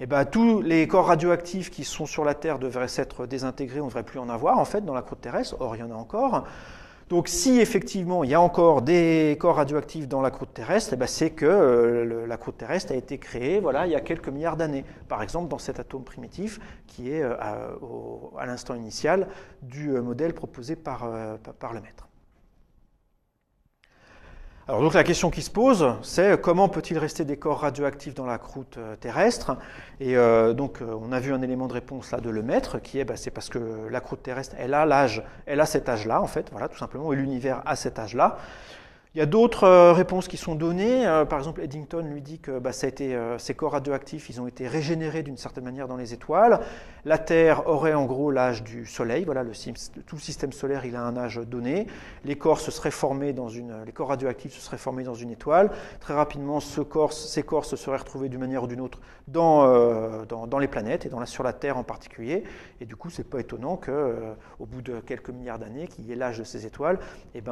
eh ben, tous les corps radioactifs qui sont sur la Terre devraient s'être désintégrés, on ne devrait plus en avoir, en fait, dans la croûte terrestre. Or, il y en a encore. Donc, si effectivement, il y a encore des corps radioactifs dans la croûte terrestre, eh ben, c'est que la croûte terrestre a été créée, voilà, il y a quelques milliards d'années. Par exemple, dans cet atome primitif qui est à l'instant initial du modèle proposé par Lemaître. Alors donc la question qui se pose, c'est comment peut-il rester des corps radioactifs dans la croûte terrestre? Et donc on a vu un élément de réponse là de Lemaître, qui est, c'est parce que la croûte terrestre, elle a cet âge-là en fait, voilà tout simplement, et l'univers a cet âge-là. Il y a d'autres réponses qui sont données, par exemple Eddington lui dit que ça a été, ces corps radioactifs ils ont été régénérés d'une certaine manière dans les étoiles, la Terre aurait en gros l'âge du Soleil, voilà, tout le système solaire il a un âge donné, les corps radioactifs se seraient formés dans une étoile, très rapidement ces corps se seraient retrouvés d'une manière ou d'une autre dans les planètes et sur la Terre en particulier, et du coup c'est pas étonnant qu'au bout de quelques milliards d'années qu'il y ait l'âge de ces étoiles, et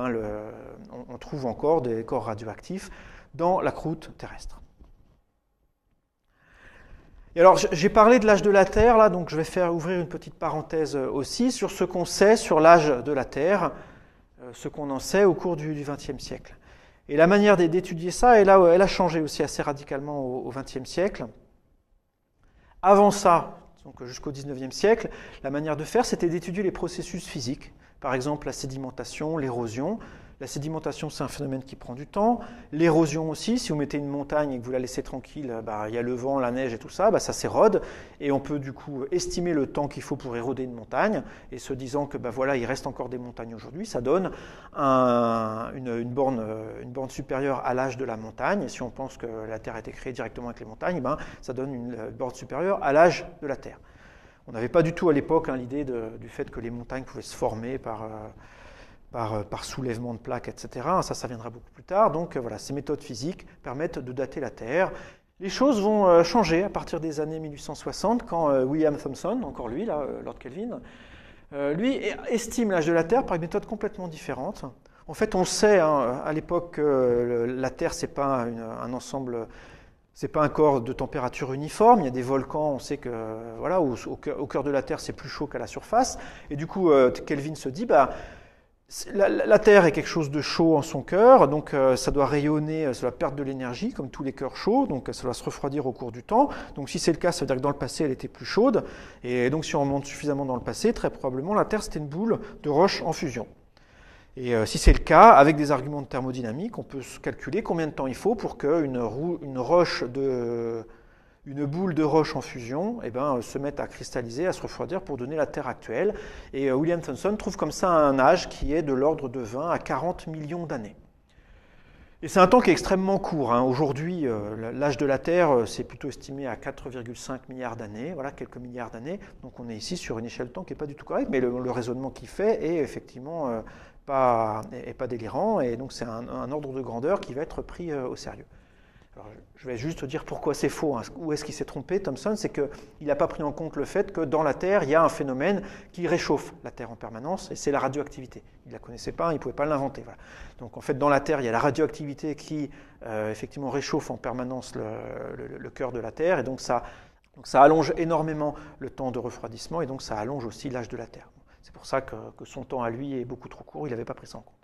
on trouve encore des corps radioactifs dans la croûte terrestre. Et alors, j'ai parlé de l'âge de la Terre, là, donc je vais ouvrir une petite parenthèse aussi sur ce qu'on sait sur l'âge de la Terre, ce qu'on en sait au cours du XXe siècle. Et la manière d'étudier ça, elle a changé aussi assez radicalement au XXe siècle. Avant ça, donc jusqu'au XIXe siècle, la manière de faire, c'était d'étudier les processus physiques, par exemple la sédimentation, l'érosion. La sédimentation, c'est un phénomène qui prend du temps. L'érosion aussi, si vous mettez une montagne et que vous la laissez tranquille, il y a le vent, la neige et tout ça, ça s'érode. Et on peut du coup estimer le temps qu'il faut pour éroder une montagne. Et se disant que voilà, il reste encore des montagnes aujourd'hui, ça donne une borne supérieure à l'âge de la montagne. Et si on pense que la Terre a été créée directement avec les montagnes, ça donne une borne supérieure à l'âge de la Terre. On n'avait pas du tout à l'époque l'idée du fait que les montagnes pouvaient se former par soulèvement de plaques, etc. Ça viendra beaucoup plus tard. Donc voilà, ces méthodes physiques permettent de dater la Terre. Les choses vont changer à partir des années 1860, quand William Thomson, encore lui, là, Lord Kelvin, lui estime l'âge de la Terre par une méthode complètement différente. En fait, on sait à l'époque que la Terre, c'est pas un ensemble... C'est pas un corps de température uniforme, il y a des volcans, on sait que voilà, au cœur de la Terre, c'est plus chaud qu'à la surface. Et du coup, Kelvin se dit, la Terre est quelque chose de chaud en son cœur, donc ça doit rayonner, ça doit perdre de l'énergie, comme tous les cœurs chauds, donc ça doit se refroidir au cours du temps. Donc si c'est le cas, ça veut dire que dans le passé, elle était plus chaude. Et donc si on remonte suffisamment dans le passé, très probablement, la Terre, c'était une boule de roche en fusion. Et si c'est le cas, avec des arguments de thermodynamique, on peut calculer combien de temps il faut pour qu'une boule de roche en fusion se mette à cristalliser, à se refroidir pour donner la Terre actuelle. Et William Thomson trouve comme ça un âge qui est de l'ordre de 20 à 40 millions d'années. Et c'est un temps qui est extrêmement court. Aujourd'hui, l'âge de la Terre, c'est plutôt estimé à 4,5 milliards d'années, voilà, quelques milliards d'années. Donc on est ici sur une échelle de temps qui n'est pas du tout correcte, mais le raisonnement qu'il fait est effectivement... pas délirant, et donc c'est un ordre de grandeur qui va être pris au sérieux. Alors, je vais juste dire pourquoi c'est faux, où est-ce qu'il s'est trompé, Thomson, c'est qu'il n'a pas pris en compte le fait que dans la Terre, il y a un phénomène qui réchauffe la Terre en permanence, et c'est la radioactivité. Il ne la connaissait pas, il ne pouvait pas l'inventer. Voilà. Donc en fait, dans la Terre, il y a la radioactivité qui effectivement réchauffe en permanence le cœur de la Terre, et donc ça allonge énormément le temps de refroidissement, et donc ça allonge aussi l'âge de la Terre. C'est pour ça que son temps à lui est beaucoup trop court, il n'avait pas pris ça en compte.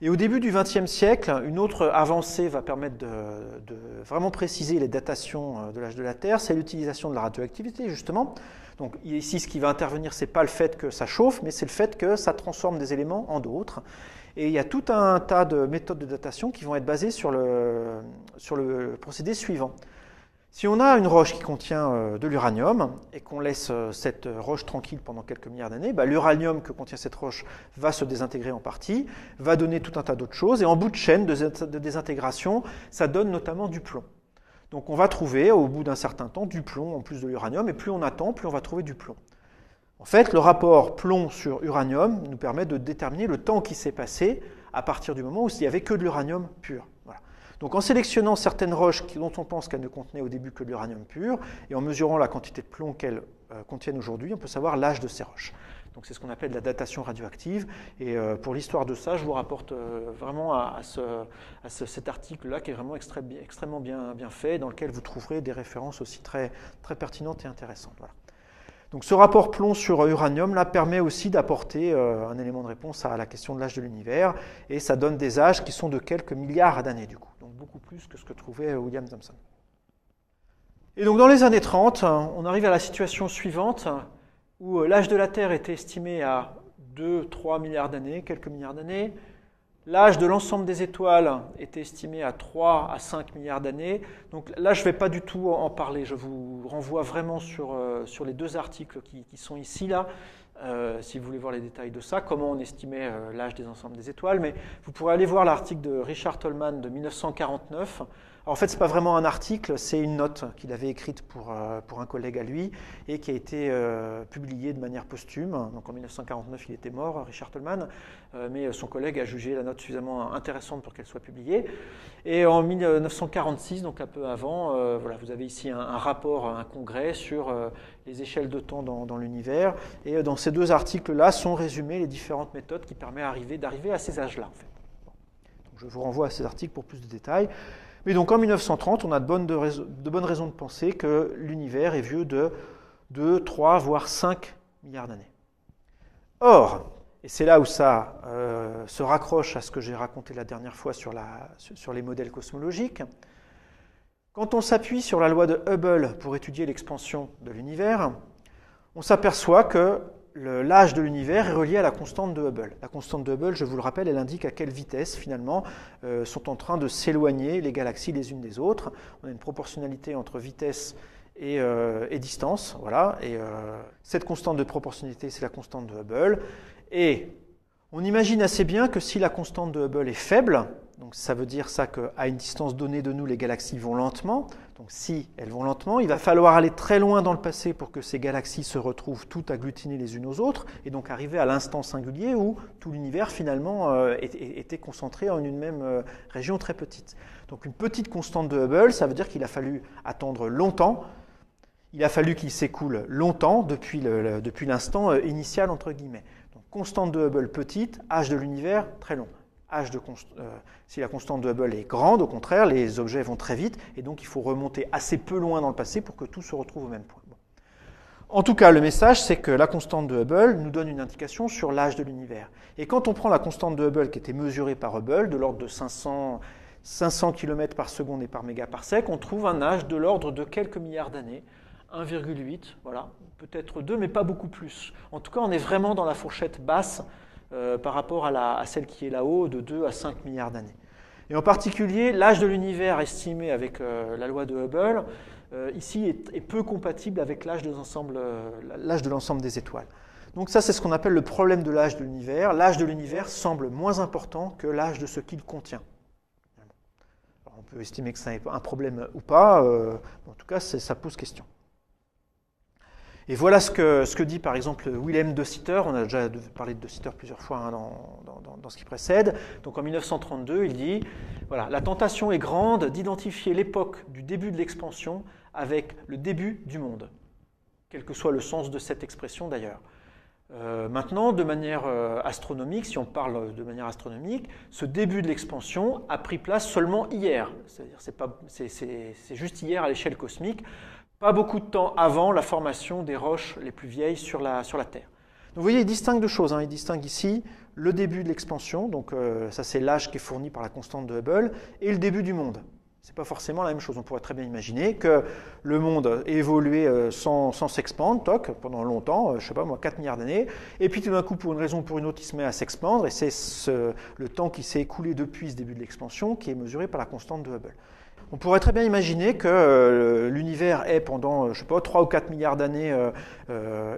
Et au début du XXe siècle, une autre avancée va permettre de vraiment préciser les datations de l'âge de la Terre, c'est l'utilisation de la radioactivité, justement. Donc ici, ce qui va intervenir, ce n'est pas le fait que ça chauffe, mais c'est le fait que ça transforme des éléments en d'autres. Et il y a tout un tas de méthodes de datation qui vont être basées sur le procédé suivant. Si on a une roche qui contient de l'uranium et qu'on laisse cette roche tranquille pendant quelques milliards d'années, l'uranium que contient cette roche va se désintégrer en partie, va donner tout un tas d'autres choses, et en bout de chaîne de désintégration, ça donne notamment du plomb. Donc on va trouver au bout d'un certain temps du plomb en plus de l'uranium, et plus on attend, plus on va trouver du plomb. En fait, le rapport plomb sur uranium nous permet de déterminer le temps qui s'est passé à partir du moment où il n'y avait que de l'uranium pur. Voilà. Donc en sélectionnant certaines roches dont on pense qu'elles ne contenaient au début que de l'uranium pur, et en mesurant la quantité de plomb qu'elles contiennent aujourd'hui, on peut savoir l'âge de ces roches. Donc c'est ce qu'on appelle la datation radioactive. Et pour l'histoire de ça, je vous rapporte vraiment cet article-là qui est vraiment extrêmement bien fait, dans lequel vous trouverez des références aussi très, très pertinentes et intéressantes. Voilà. Donc ce rapport plomb sur uranium là, permet aussi d'apporter un élément de réponse à la question de l'âge de l'univers, et ça donne des âges qui sont de quelques milliards d'années du coup, donc beaucoup plus que ce que trouvait William Thomson. Et donc dans les années 30, on arrive à la situation suivante, où l'âge de la Terre était estimé à 2-3 milliards d'années, quelques milliards d'années, l'âge de l'ensemble des étoiles était estimé à 3 à 5 milliards d'années. Donc là, je ne vais pas du tout en parler. Je vous renvoie vraiment sur les deux articles qui sont ici, là, si vous voulez voir les détails de ça, comment on estimait l'âge des ensembles des étoiles. Mais vous pourrez aller voir l'article de Richard Tolman de 1949. Alors, en fait, ce n'est pas vraiment un article, c'est une note qu'il avait écrite pour un collègue à lui et qui a été publiée de manière posthume. Donc en 1949, il était mort, Richard Tolman, mais son collègue a jugé la note suffisamment intéressante pour qu'elle soit publiée. Et en 1946, donc un peu avant, voilà, vous avez ici un rapport, un congrès sur les échelles de temps dans l'univers. Et dans ces deux articles-là sont résumées les différentes méthodes qui permettent d'arriver à ces âges-là. En fait. Bon. Donc, je vous renvoie à ces articles pour plus de détails. Mais donc en 1930, on a de bonnes raisons de penser que l'univers est vieux de 2, 3, voire 5 milliards d'années. Or, et c'est là où ça se raccroche à ce que j'ai raconté la dernière fois sur les modèles cosmologiques. Quand on s'appuie sur la loi de Hubble pour étudier l'expansion de l'univers, on s'aperçoit que l'âge de l'univers est relié à la constante de Hubble. La constante de Hubble, je vous le rappelle, elle indique à quelle vitesse, finalement, sont en train de s'éloigner les galaxies les unes des autres. On a une proportionnalité entre vitesse et distance. Voilà. Et cette constante de proportionnalité, c'est la constante de Hubble. Et on imagine assez bien que si la constante de Hubble est faible, donc ça veut dire ça qu'à une distance donnée de nous, les galaxies vont lentement. Donc si elles vont lentement, il va falloir aller très loin dans le passé pour que ces galaxies se retrouvent toutes agglutinées les unes aux autres, et donc arriver à l'instant singulier où tout l'univers finalement était concentré en une même région très petite. Donc une petite constante de Hubble, ça veut dire qu'il a fallu attendre longtemps. Il a fallu qu'il s'écoule longtemps depuis l'instant initial, entre guillemets. Donc, constante de Hubble petite, âge de l'univers très long. Si la constante de Hubble est grande, au contraire, les objets vont très vite, et donc il faut remonter assez peu loin dans le passé pour que tout se retrouve au même point. Bon. En tout cas, le message, c'est que la constante de Hubble nous donne une indication sur l'âge de l'univers. Et quand on prend la constante de Hubble qui était mesurée par Hubble, de l'ordre de 500 km par seconde et par mégaparsec, on trouve un âge de l'ordre de quelques milliards d'années, 1,8, voilà, peut-être 2, mais pas beaucoup plus. En tout cas, on est vraiment dans la fourchette basse par rapport à celle qui est là-haut, de 2 à 5 milliards d'années. Et en particulier, l'âge de l'univers estimé avec la loi de Hubble, ici, est peu compatible avec l'âge de l'ensemble des étoiles. Donc ça, c'est ce qu'on appelle le problème de l'âge de l'univers. L'âge de l'univers semble moins important que l'âge de ce qu'il contient. Alors, on peut estimer que c'est un problème ou pas, en tout cas, ça pose question. Et voilà ce que dit par exemple Willem De Sitter. On a déjà parlé de De Sitter plusieurs fois hein, dans ce qui précède. Donc en 1932, il dit voilà, « La tentation est grande d'identifier l'époque du début de l'expansion avec le début du monde », quel que soit le sens de cette expression d'ailleurs. Maintenant, de manière astronomique, si on parle de manière astronomique, ce début de l'expansion a pris place seulement hier. C'est-à-dire c'est juste hier à l'échelle cosmique. Pas beaucoup de temps avant la formation des roches les plus vieilles sur la Terre. Donc vous voyez, il distingue deux choses. Hein. Il distingue ici le début de l'expansion, donc ça c'est l'âge qui est fourni par la constante de Hubble, et le début du monde. Ce n'est pas forcément la même chose. On pourrait très bien imaginer que le monde ait évolué sans s'expandre, pendant longtemps, je ne sais pas moi, 4 milliards d'années, et puis tout d'un coup, pour une raison ou pour une autre, il se met à s'expandre, et c'est le temps qui s'est écoulé depuis ce début de l'expansion qui est mesuré par la constante de Hubble. On pourrait très bien imaginer que l'univers ait pendant, je sais pas, 3 ou 4 milliards d'années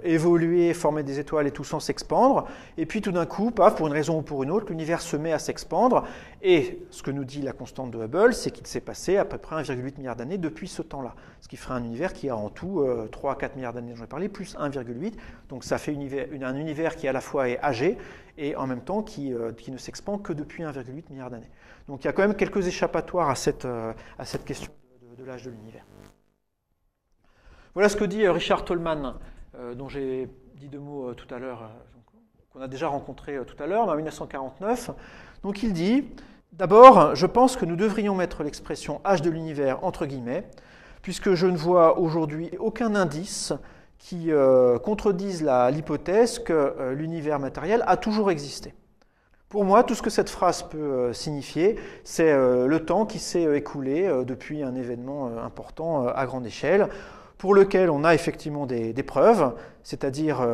évolué, formé des étoiles et tout sans s'expandre. Et puis tout d'un coup, paf, pour une raison ou pour une autre, l'univers se met à s'expandre. Et ce que nous dit la constante de Hubble, c'est qu'il s'est passé à peu près 1,8 milliard d'années depuis ce temps-là. Ce qui ferait un univers qui a en tout 3 à 4 milliards d'années dont j'ai parlé, plus 1,8. Donc ça fait un univers qui à la fois est âgé et en même temps qui ne s'expand que depuis 1,8 milliard d'années. Donc il y a quand même quelques échappatoires à cette question de l'âge de l'univers. Voilà ce que dit Richard Tolman, dont j'ai dit deux mots tout à l'heure, qu'on a déjà rencontré tout à l'heure, en 1949. Donc il dit, d'abord, je pense que nous devrions mettre l'expression âge de l'univers entre guillemets, puisque je ne vois aujourd'hui aucun indice qui contredise l'hypothèse que l'univers matériel a toujours existé. Pour moi, tout ce que cette phrase peut signifier, c'est le temps qui s'est écoulé depuis un événement important à grande échelle, pour lequel on a effectivement des preuves, c'est-à-dire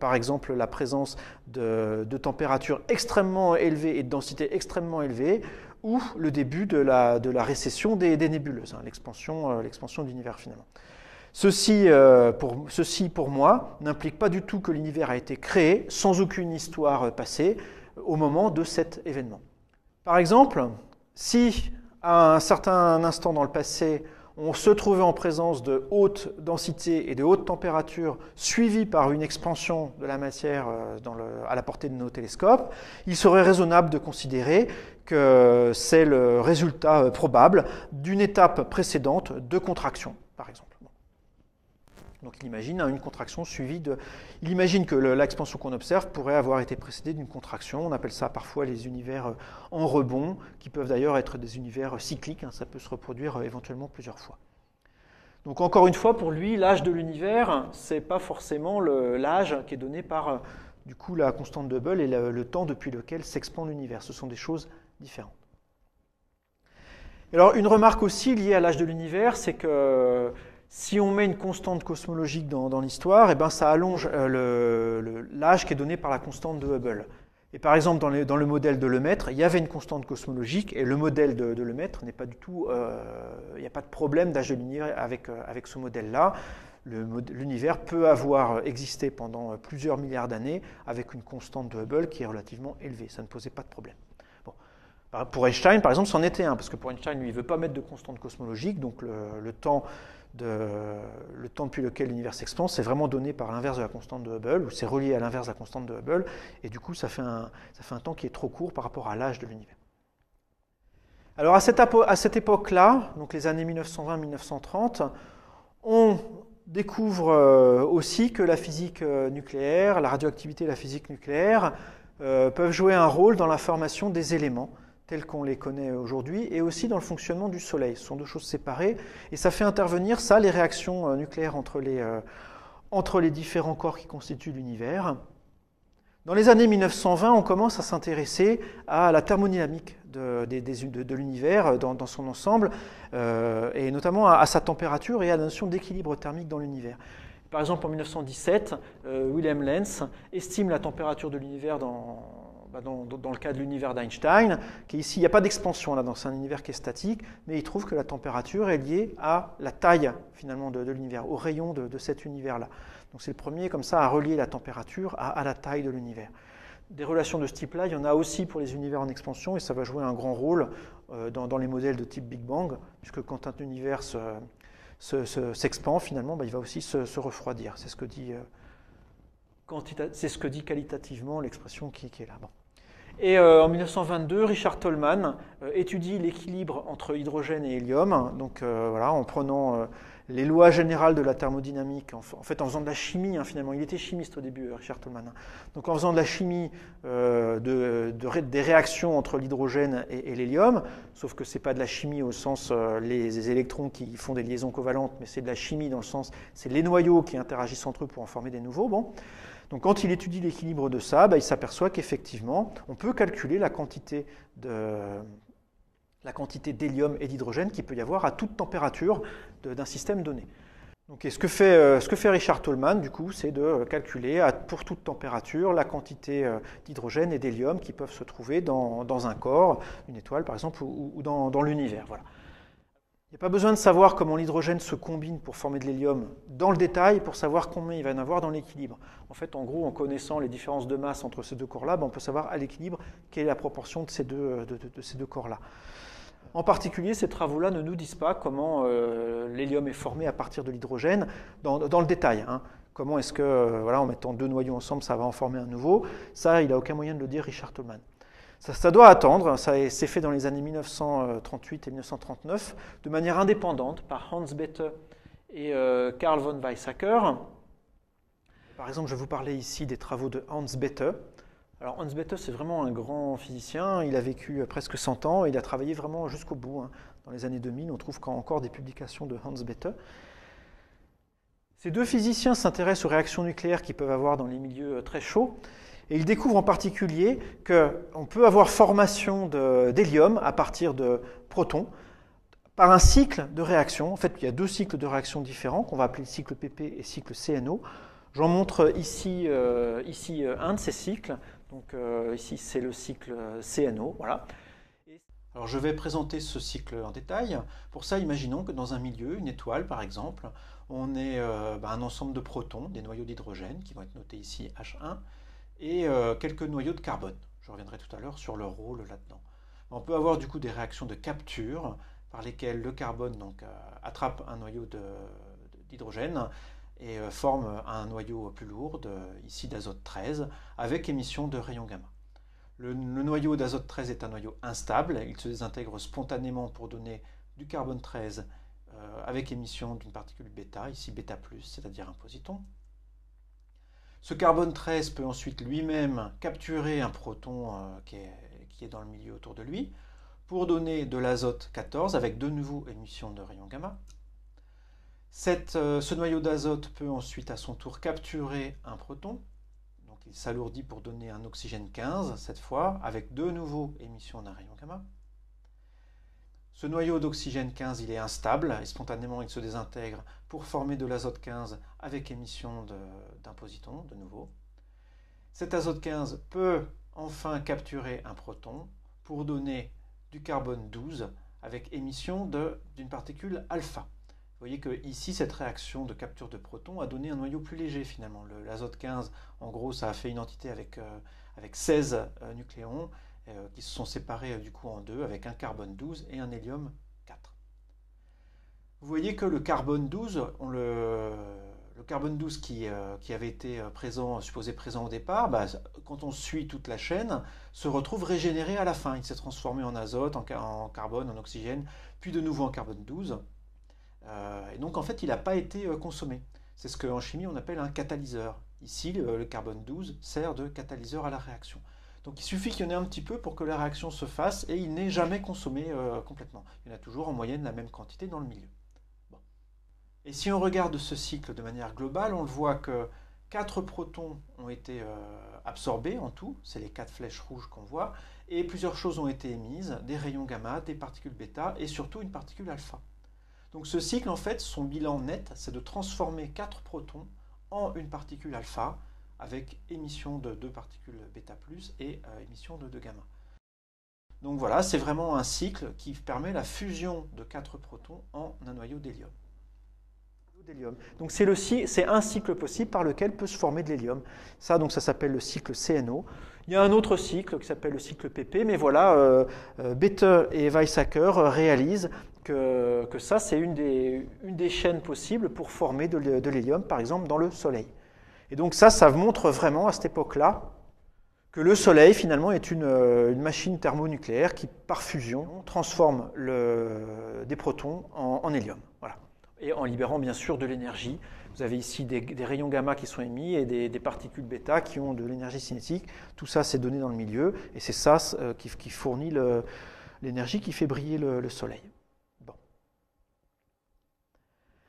par exemple la présence de températures extrêmement élevées et de densités extrêmement élevées, ou le début de la récession des nébuleuses, hein, l'expansion de l'univers finalement. Ceci, pour moi, n'implique pas du tout que l'univers a été créé sans aucune histoire passée au moment de cet événement. Par exemple, si à un certain instant dans le passé, on se trouvait en présence de haute densité et de haute température suivies par une expansion de la matière à la portée de nos télescopes, il serait raisonnable de considérer que c'est le résultat probable d'une étape précédente de contraction, par exemple. Donc il imagine une contraction suivie de... Il imagine que l'expansion qu'on observe pourrait avoir été précédée d'une contraction. On appelle ça parfois les univers en rebond, qui peuvent d'ailleurs être des univers cycliques. Hein, ça peut se reproduire éventuellement plusieurs fois. Donc encore une fois, pour lui, l'âge de l'univers, ce n'est pas forcément l'âge qui est donné par du coup, la constante de Hubble et le temps depuis lequel s'expande l'univers. Ce sont des choses différentes. Alors une remarque aussi liée à l'âge de l'univers, c'est que... Si on met une constante cosmologique dans l'histoire, eh ben ça allonge l'âge qui est donné par la constante de Hubble. Et par exemple, dans le modèle de Lemaître, il y avait une constante cosmologique, et le modèle de Lemaître n'est pas du tout... il n'y a pas de problème d'âge de l'univers avec ce modèle-là. L'univers peut avoir existé pendant plusieurs milliards d'années avec une constante de Hubble qui est relativement élevée. Ça ne posait pas de problème. Pour Einstein, par exemple, c'en était un, parce que pour Einstein, lui, il ne veut pas mettre de constante cosmologique, donc le temps depuis lequel l'univers s'expande, c'est vraiment donné par l'inverse de la constante de Hubble, ou c'est relié à l'inverse de la constante de Hubble, et du coup, ça fait un temps qui est trop court par rapport à l'âge de l'univers. Alors, à cette époque-là, donc les années 1920-1930, on découvre aussi que la physique nucléaire, la radioactivité et la physique nucléaire peuvent jouer un rôle dans la formation des éléments tels qu'on les connaît aujourd'hui, et aussi dans le fonctionnement du Soleil. Ce sont deux choses séparées, et ça fait intervenir, ça, les réactions nucléaires entre les différents corps qui constituent l'univers. Dans les années 1920, on commence à s'intéresser à la thermodynamique de l'univers dans son ensemble, et notamment à sa température et à la notion d'équilibre thermique dans l'univers. Par exemple, en 1917, Wilhelm Lenz estime la température de l'univers dans le cas de l'univers d'Einstein, qui ici, il n'y a pas d'expansion, là, c'est un univers qui est statique, mais il trouve que la température est liée à la taille, finalement, de l'univers, au rayon de cet univers-là. Donc c'est le premier, comme ça, à relier la température à la taille de l'univers. Des relations de ce type-là, il y en a aussi pour les univers en expansion, et ça va jouer un grand rôle dans les modèles de type Big Bang, puisque quand un univers s'expand, finalement, il va aussi se refroidir. C'est ce que dit... C'est ce que dit qualitativement l'expression qui est là. Bon. Et en 1922, Richard Tolman étudie l'équilibre entre hydrogène et hélium, donc voilà, en prenant les lois générales de la thermodynamique, en fait en faisant de la chimie, hein, finalement. Il était chimiste au début, Richard Tolman. Donc en faisant de la chimie des réactions entre l'hydrogène et l'hélium, sauf que ce n'est pas de la chimie au sens les électrons qui font des liaisons covalentes, mais c'est de la chimie dans le sens, c'est les noyaux qui interagissent entre eux pour en former des nouveaux. Bon. Donc quand il étudie l'équilibre de ça, il s'aperçoit qu'effectivement, on peut calculer la quantité d'hélium et d'hydrogène qu'il peut y avoir à toute température d'un système donné. Donc, et ce que fait Richard Tolman, du coup, c'est de calculer pour toute température la quantité d'hydrogène et d'hélium qui peuvent se trouver dans un corps, une étoile par exemple, ou dans l'univers. Voilà. Il n'y a pas besoin de savoir comment l'hydrogène se combine pour former de l'hélium dans le détail pour savoir combien il va y en avoir dans l'équilibre. En fait, en gros, en connaissant les différences de masse entre ces deux corps-là, on peut savoir à l'équilibre quelle est la proportion de ces deux corps-là. En particulier, ces travaux-là ne nous disent pas comment l'hélium est formé à partir de l'hydrogène dans le détail. Hein. Comment est-ce que, voilà, en mettant deux noyaux ensemble, ça va en former un nouveau? Ça, il n'a aucun moyen de le dire, Richard Tolman. Ça doit attendre, ça s'est fait dans les années 1938 et 1939, de manière indépendante par Hans Bethe et Carl von Weizsäcker. Par exemple, je vous parlais ici des travaux de Hans Bethe. Alors Hans Bethe, c'est vraiment un grand physicien, il a vécu presque 100 ans, et il a travaillé vraiment jusqu'au bout. Hein. Dans les années 2000, on trouve encore des publications de Hans Bethe. Ces deux physiciens s'intéressent aux réactions nucléaires qu'ils peuvent avoir dans les milieux très chauds, et ils découvrent en particulier qu'on peut avoir formation d'hélium à partir de protons par un cycle de réaction. En fait, il y a deux cycles de réaction différents qu'on va appeler le cycle PP et cycle CNO. J'en montre ici, un de ces cycles. Donc ici, c'est le cycle CNO, voilà. Alors je vais présenter ce cycle en détail. Pour ça, imaginons que dans un milieu, une étoile par exemple, on ait un ensemble de protons, des noyaux d'hydrogène qui vont être notés ici H1, et quelques noyaux de carbone. Je reviendrai tout à l'heure sur leur rôle là-dedans. On peut avoir du coup des réactions de capture par lesquelles le carbone donc, attrape un noyau d'hydrogène et forme un noyau plus lourd, ici d'azote 13, avec émission de rayons gamma. Le noyau d'azote 13 est un noyau instable, il se désintègre spontanément pour donner du carbone 13 avec émission d'une particule bêta, ici bêta+, c'est-à-dire un positon. Ce carbone 13 peut ensuite lui-même capturer un proton qui est dans le milieu autour de lui pour donner de l'azote 14 avec de nouveau émission de rayons gamma. Ce noyau d'azote peut ensuite à son tour capturer un proton. Donc il s'alourdit pour donner un oxygène 15, cette fois, avec de nouveau émission d'un rayon gamma. Ce noyau d'oxygène 15, il est instable, et spontanément il se désintègre pour former de l'azote 15 avec émission d'un positon, de nouveau. Cet azote 15 peut enfin capturer un proton pour donner du carbone 12 avec émission d'une particule alpha. Vous voyez qu'ici, cette réaction de capture de protons a donné un noyau plus léger finalement. L'azote 15, en gros, ça a fait une entité avec 16 nucléons qui se sont séparés du coup en deux avec un carbone 12 et un hélium 4. Vous voyez que le carbone 12, qui avait été supposé présent au départ, quand on suit toute la chaîne, se retrouve régénéré à la fin. Il s'est transformé en azote, en carbone, en oxygène, puis de nouveau en carbone 12. Et donc en fait il n'a pas été consommé. C'est ce qu'en chimie on appelle un catalyseur. Ici le carbone 12 sert de catalyseur à la réaction. Donc il suffit qu'il y en ait un petit peu pour que la réaction se fasse et il n'est jamais consommé complètement. Il y en a toujours en moyenne la même quantité dans le milieu. Bon. Et si on regarde ce cycle de manière globale, on voit que 4 protons ont été absorbés en tout, c'est les 4 flèches rouges qu'on voit, et plusieurs choses ont été émises, des rayons gamma, des particules bêta et surtout une particule alpha. Donc ce cycle, en fait, son bilan net, c'est de transformer 4 protons en une particule alpha avec émission de 2 particules bêta plus et émission de 2 gamma. Donc voilà, c'est vraiment un cycle qui permet la fusion de 4 protons en un noyau d'hélium. Donc c'est un cycle possible par lequel peut se former de l'hélium. Ça s'appelle le cycle CNO. Il y a un autre cycle qui s'appelle le cycle PP, mais voilà, Bethe et Weizsäcker réalisent que ça, c'est une des chaînes possibles pour former de l'hélium, par exemple, dans le Soleil. Et donc ça montre vraiment à cette époque-là que le Soleil, finalement, est une machine thermonucléaire qui, par fusion, transforme des protons en hélium. Voilà. Et en libérant, bien sûr, de l'énergie. Vous avez ici des rayons gamma qui sont émis et des particules bêta qui ont de l'énergie cinétique. Tout ça, c'est donné dans le milieu et c'est ça qui fournit l'énergie qui fait briller le Soleil.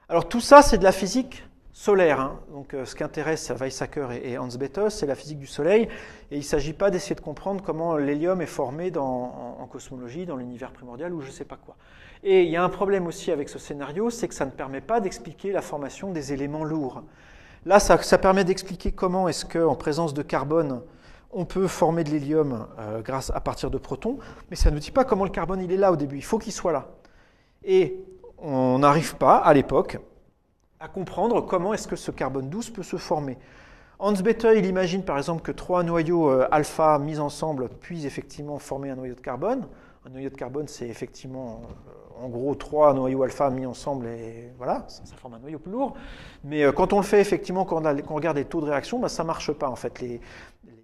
Alors tout ça, c'est de la physique solaire. Hein. Donc ce qui intéresse Weizsäcker et Hans Bethe, c'est la physique du Soleil. Et il ne s'agit pas d'essayer de comprendre comment l'hélium est formé en cosmologie, dans l'univers primordial ou je ne sais pas quoi. Et il y a un problème aussi avec ce scénario, c'est que ça ne permet pas d'expliquer la formation des éléments lourds. Là, ça permet d'expliquer comment est-ce qu'en présence de carbone, on peut former de l'hélium à partir de protons, mais ça ne dit pas comment le carbone il est là au début, il faut qu'il soit là. Et on n'arrive pas, à l'époque, à comprendre comment est-ce que ce carbone 12 peut se former. Hans Bethe, il imagine par exemple que 3 noyaux alpha mis ensemble puissent effectivement former un noyau de carbone. Un noyau de carbone, c'est effectivement, en gros, 3 noyaux alpha mis ensemble et voilà, ça forme un noyau plus lourd. Mais quand on le fait, effectivement, quand on regarde les taux de réaction, ça ne marche pas en fait. Les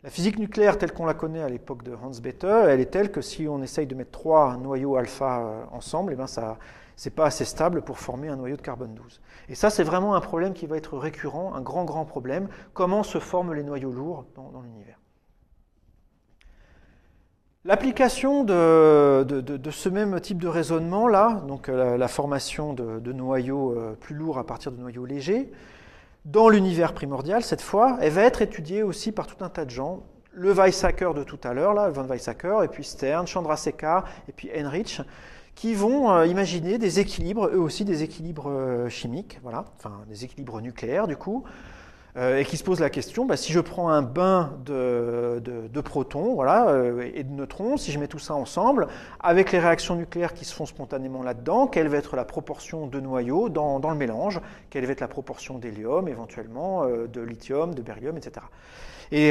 La physique nucléaire telle qu'on la connaît à l'époque de Hans Bethe, elle est telle que si on essaye de mettre trois noyaux alpha ensemble, eh bien ça, c'est pas assez stable pour former un noyau de carbone 12. Et ça, c'est vraiment un problème qui va être récurrent, un grand problème. Comment se forment les noyaux lourds dans l'univers? L'application de ce même type de raisonnement là, donc la formation de noyaux plus lourds à partir de noyaux légers, dans l'univers primordial cette fois, elle va être étudiée aussi par tout un tas de gens. Le Weizsäcker de tout à l'heure, là, von Weizsäcker, et puis Stern, Chandrasekhar, et puis Henrich, qui vont imaginer des équilibres, eux aussi des équilibres chimiques, voilà, enfin des équilibres nucléaires du coup, et qui se pose la question, bah, si je prends un bain de protons voilà, et de neutrons, si je mets tout ça ensemble, avec les réactions nucléaires qui se font spontanément là-dedans, quelle va être la proportion de noyaux dans le mélange, quelle va être la proportion d'hélium éventuellement, de lithium, de beryllium, etc. Et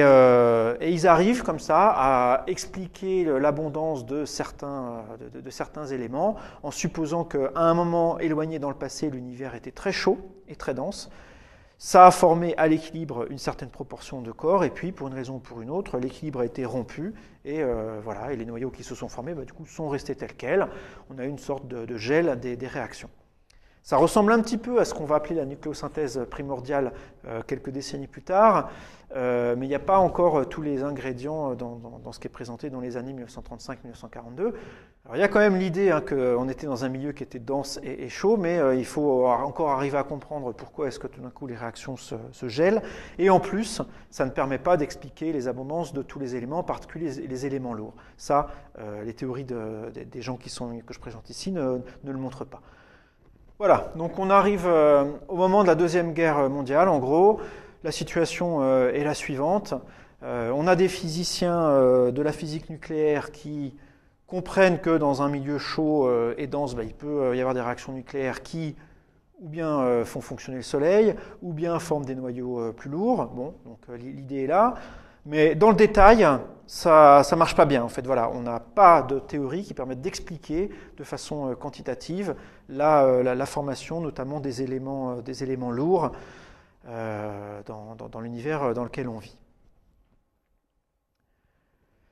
ils arrivent comme ça à expliquer l'abondance de certains éléments en supposant qu'à un moment éloigné dans le passé, l'univers était très chaud et très dense. Ça a formé à l'équilibre une certaine proportion de corps, et puis pour une raison ou pour une autre, l'équilibre a été rompu, et les noyaux qui se sont formés du coup, sont restés tels quels. On a eu une sorte de gel des réactions. Ça ressemble un petit peu à ce qu'on va appeler la nucléosynthèse primordiale quelques décennies plus tard, mais il n'y a pas encore tous les ingrédients dans ce qui est présenté dans les années 1935-1942. Alors, il y a quand même l'idée hein, qu'on était dans un milieu qui était dense et chaud, mais il faut encore arriver à comprendre pourquoi est-ce que tout d'un coup les réactions se gèlent. Et en plus, ça ne permet pas d'expliquer les abondances de tous les éléments, en particulier les éléments lourds. Ça, les théories des gens que je présente ici ne le montrent pas. Voilà, donc on arrive au moment de la Deuxième Guerre mondiale. En gros, la situation est la suivante. On a des physiciens de la physique nucléaire qui comprennent que dans un milieu chaud et dense, il peut y avoir des réactions nucléaires qui ou bien font fonctionner le soleil, ou bien forment des noyaux plus lourds. Bon, donc l'idée est là. Mais dans le détail, ça ne marche pas bien. En fait, voilà, on n'a pas de théorie qui permette d'expliquer de façon quantitative la formation notamment des éléments lourds dans l'univers dans lequel on vit.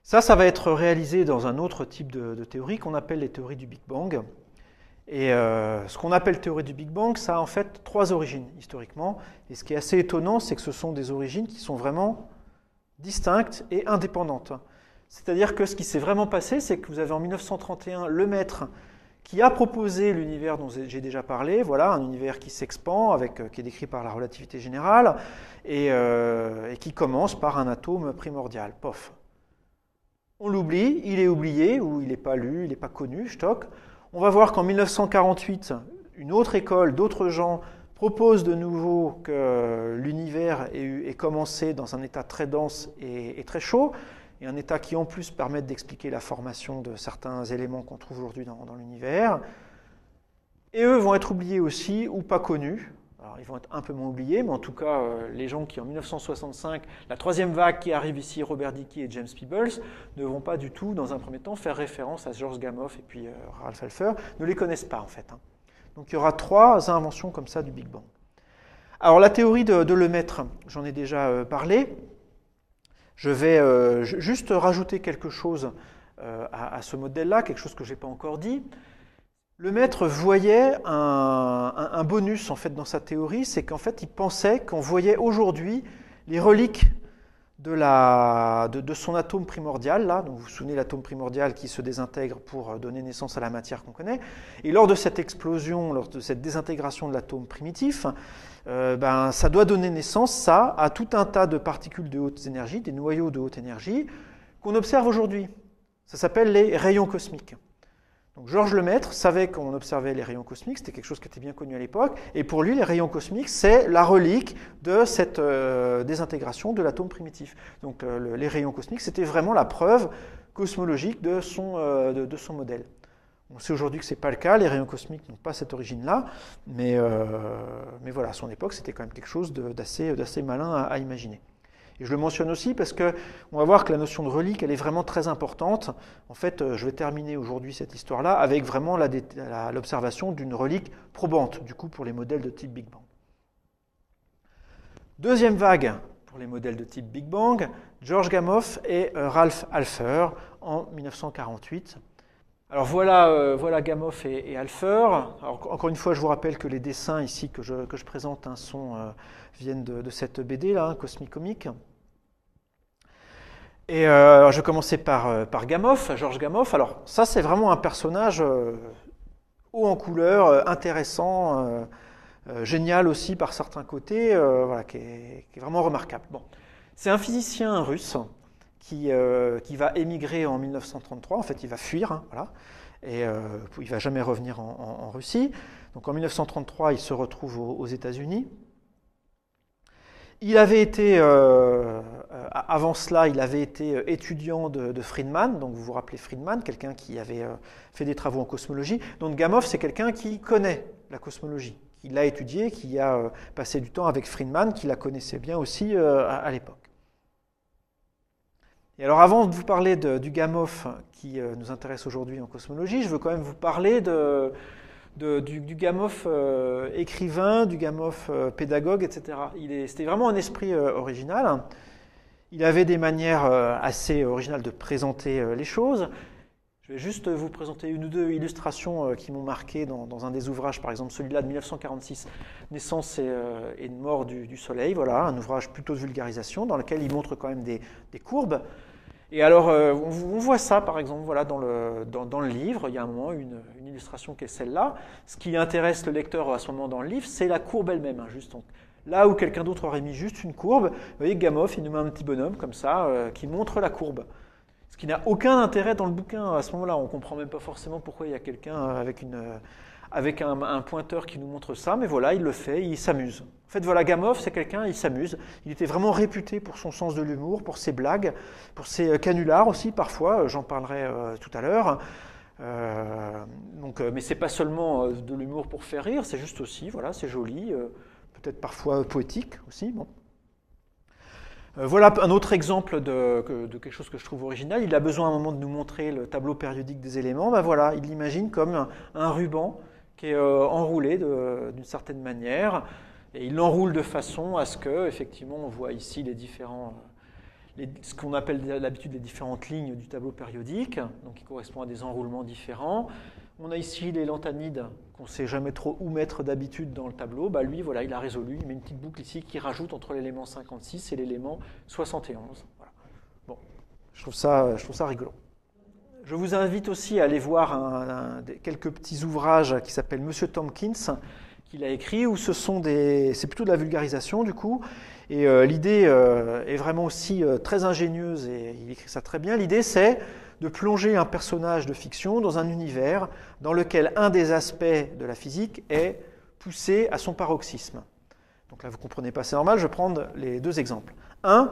Ça va être réalisé dans un autre type de théorie qu'on appelle les théories du Big Bang. Et ce qu'on appelle théorie du Big Bang, ça a en fait trois origines historiquement. Et ce qui est assez étonnant, c'est que ce sont des origines qui sont vraiment distinctes et indépendantes. C'est-à-dire que ce qui s'est vraiment passé, c'est que vous avez en 1931 Lemaître qui a proposé l'univers dont j'ai déjà parlé, voilà, un univers qui s'expand, qui est décrit par la relativité générale, et qui commence par un atome primordial, pof. On l'oublie, il est oublié, ou il n'est pas lu, il n'est pas connu, stock. On va voir qu'en 1948, une autre école, d'autres gens proposent de nouveau que l'univers ait commencé dans un état très dense et très chaud, et un état qui en plus permet d'expliquer la formation de certains éléments qu'on trouve aujourd'hui dans l'univers. Et eux vont être oubliés aussi, ou pas connus. Alors, ils vont être un peu moins oubliés, mais en tout cas, les gens qui, en 1965, la troisième vague qui arrive ici, Robert Dicke et James Peebles, ne vont pas du tout, dans un premier temps, faire référence à Georges Gamow et puis Ralph Alpher, ne les connaissent pas, en fait. Hein. Donc, il y aura trois inventions comme ça du Big Bang. Alors, la théorie de Lemaître, j'en ai déjà parlé. Je vais juste rajouter quelque chose à ce modèle-là, quelque chose que je n'ai pas encore dit. Lemaître voyait un bonus en fait, dans sa théorie, c'est qu'en fait il pensait qu'on voyait aujourd'hui les reliques de son atome primordial, là. Donc, vous vous souvenez l'atome primordial qui se désintègre pour donner naissance à la matière qu'on connaît. Et lors de cette explosion, lors de cette désintégration de l'atome primitif, ça doit donner naissance à tout un tas de particules de haute énergie, des noyaux de haute énergie, qu'on observe aujourd'hui. Ça s'appelle les rayons cosmiques. Donc Georges Lemaître savait qu'on observait les rayons cosmiques, c'était quelque chose qui était bien connu à l'époque, et pour lui, les rayons cosmiques, c'est la relique de cette désintégration de l'atome primitif. Donc les rayons cosmiques, c'était vraiment la preuve cosmologique de son modèle. On sait aujourd'hui que ce n'est pas le cas, les rayons cosmiques n'ont pas cette origine-là, mais voilà, à son époque, c'était quand même quelque chose d'assez malin à imaginer. Et je le mentionne aussi parce qu'on va voir que la notion de relique, elle est vraiment très importante. En fait, je vais terminer aujourd'hui cette histoire-là avec vraiment l'observation d'une relique probante, du coup, pour les modèles de type Big Bang. Deuxième vague, pour les modèles de type Big Bang, Georges Gamow et Ralph Alpher en 1948. Alors voilà Gamow et Alpher. Alors, encore une fois, je vous rappelle que les dessins ici que je présente hein, viennent de cette BD là, hein, Cosmic Comic. Et je vais commencer par Gamow, Georges Gamow. Alors ça, c'est vraiment un personnage haut en couleur, intéressant, génial aussi par certains côtés, voilà, qui est vraiment remarquable. Bon. C'est un physicien russe qui va émigrer en 1933, en fait il va fuir, hein, voilà, et il ne va jamais revenir en Russie. Donc en 1933, il se retrouve aux États-Unis. Il avait été, avant cela, il avait été étudiant de Friedmann, donc vous vous rappelez Friedmann, quelqu'un qui avait fait des travaux en cosmologie. Donc Gamow, c'est quelqu'un qui connaît la cosmologie, qui l'a étudiée, qui a passé du temps avec Friedmann, qui la connaissait bien aussi à l'époque. Et alors avant de vous parler du Gamow qui nous intéresse aujourd'hui en cosmologie, je veux quand même vous parler du Gamow écrivain, du Gamow pédagogue, etc. C'était vraiment un esprit original. Il avait des manières assez originales de présenter les choses. Je vais juste vous présenter une ou deux illustrations qui m'ont marqué dans un des ouvrages, par exemple celui-là de 1946, « Naissance et mort du Soleil », voilà, un ouvrage plutôt de vulgarisation dans lequel il montre quand même des courbes. Et alors, on voit ça, par exemple, voilà, dans le livre, il y a un moment, une illustration qui est celle-là. Ce qui intéresse le lecteur à ce moment dans le livre, c'est la courbe elle-même. Hein, juste donc, là où quelqu'un d'autre aurait mis juste une courbe, vous voyez Gamow, il nous met un petit bonhomme comme ça, qui montre la courbe. Ce qui n'a aucun intérêt dans le bouquin à ce moment-là. On ne comprend même pas forcément pourquoi il y a quelqu'un avec un pointeur qui nous montre ça, mais voilà, il le fait, il s'amuse. En fait, voilà, Gamow, c'est quelqu'un, il s'amuse. Il était vraiment réputé pour son sens de l'humour, pour ses blagues, pour ses canulars aussi, parfois, j'en parlerai tout à l'heure. Mais c'est pas seulement de l'humour pour faire rire, c'est juste aussi, voilà, c'est joli, peut-être parfois poétique aussi, bon. Voilà un autre exemple de quelque chose que je trouve original. Il a besoin à un moment de nous montrer le tableau périodique des éléments. Ben voilà, il l'imagine comme un ruban qui est enroulé d'une certaine manière. Et il l'enroule de façon à ce que, effectivement, on voit ici ce qu'on appelle d'habitude les différentes lignes du tableau périodique, donc qui correspond à des enroulements différents. On a ici les lanthanides qu'on ne sait jamais trop où mettre d'habitude dans le tableau. Bah lui, voilà, il a résolu. Il met une petite boucle ici qui rajoute entre l'élément 56 et l'élément 71. Voilà. Bon, je trouve ça rigolo. Je vous invite aussi à aller voir quelques petits ouvrages qui s'appellent Monsieur Tompkins, qu'il a écrit, où c'est plutôt de la vulgarisation du coup, et l'idée est vraiment aussi très ingénieuse, et il écrit ça très bien. L'idée, c'est de plonger un personnage de fiction dans un univers dans lequel un des aspects de la physique est poussé à son paroxysme. Donc là, vous comprenez pas, c'est normal, je vais prendre les deux exemples. Un,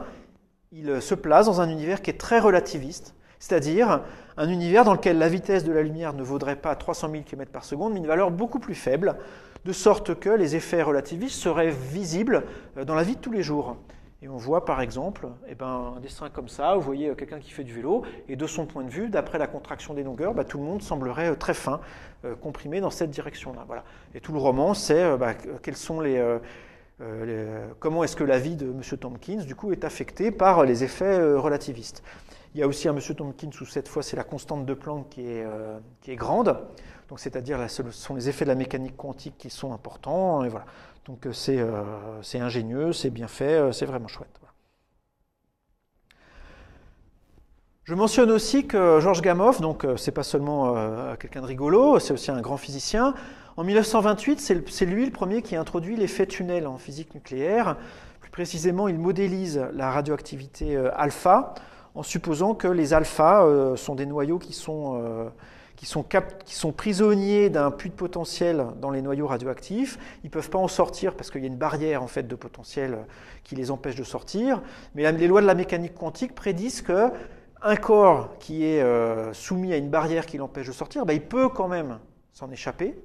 il se place dans un univers qui est très relativiste, c'est-à-dire un univers dans lequel la vitesse de la lumière ne vaudrait pas 300 000 km par seconde, mais une valeur beaucoup plus faible, de sorte que les effets relativistes seraient visibles dans la vie de tous les jours. Et on voit par exemple un dessin comme ça, où vous voyez quelqu'un qui fait du vélo, et de son point de vue, d'après la contraction des longueurs, tout le monde semblerait très fin, comprimé dans cette direction-là. Voilà. Et tout le roman, c'est comment est-ce que la vie de M. Tompkins du coup, est affectée par les effets relativistes. Il y a aussi un M. Tompkins où cette fois c'est la constante de Planck qui est grande, donc c'est-à-dire ce sont les effets de la mécanique quantique qui sont importants, et voilà. Donc c'est ingénieux, c'est bien fait, c'est vraiment chouette. Voilà. Je mentionne aussi que Georges Gamow, donc c'est pas seulement quelqu'un de rigolo, c'est aussi un grand physicien. En 1928, c'est lui le premier qui introduit l'effet tunnel en physique nucléaire. Plus précisément, il modélise la radioactivité alpha, en supposant que les alphas sont des noyaux qui sont prisonniers d'un puits de potentiel dans les noyaux radioactifs. Ils ne peuvent pas en sortir parce qu'il y a une barrière en fait, de potentiel qui les empêche de sortir. Mais les lois de la mécanique quantique prédisent qu'un corps qui est soumis à une barrière qui l'empêche de sortir, il peut quand même s'en échapper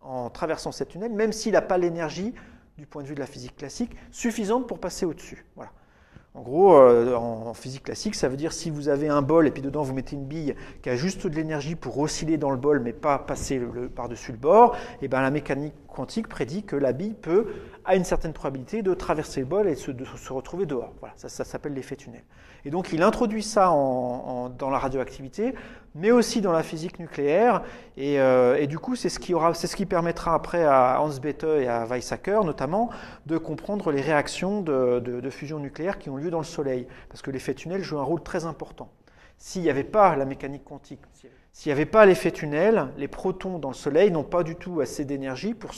en traversant cette tunnel, même s'il n'a pas l'énergie, du point de vue de la physique classique, suffisante pour passer au-dessus. Voilà. En gros, en physique classique, ça veut dire si vous avez un bol et puis dedans vous mettez une bille qui a juste de l'énergie pour osciller dans le bol mais pas passer par-dessus le bord, et bien la mécanique quantique prédit que la bille peut, à une certaine probabilité, de traverser le bol et de se retrouver dehors. Voilà, ça s'appelle l'effet tunnel. Et donc il introduit ça dans la radioactivité, mais aussi dans la physique nucléaire, et du coup c'est ce qui permettra après à Hans Bethe et à Weizsäcker notamment de comprendre les réactions de fusion nucléaire qui ont lieu dans le Soleil, parce que l'effet tunnel joue un rôle très important. S'il n'y avait pas la mécanique quantique, s'il n'y avait pas l'effet tunnel, les protons dans le Soleil n'ont pas du tout assez d'énergie pour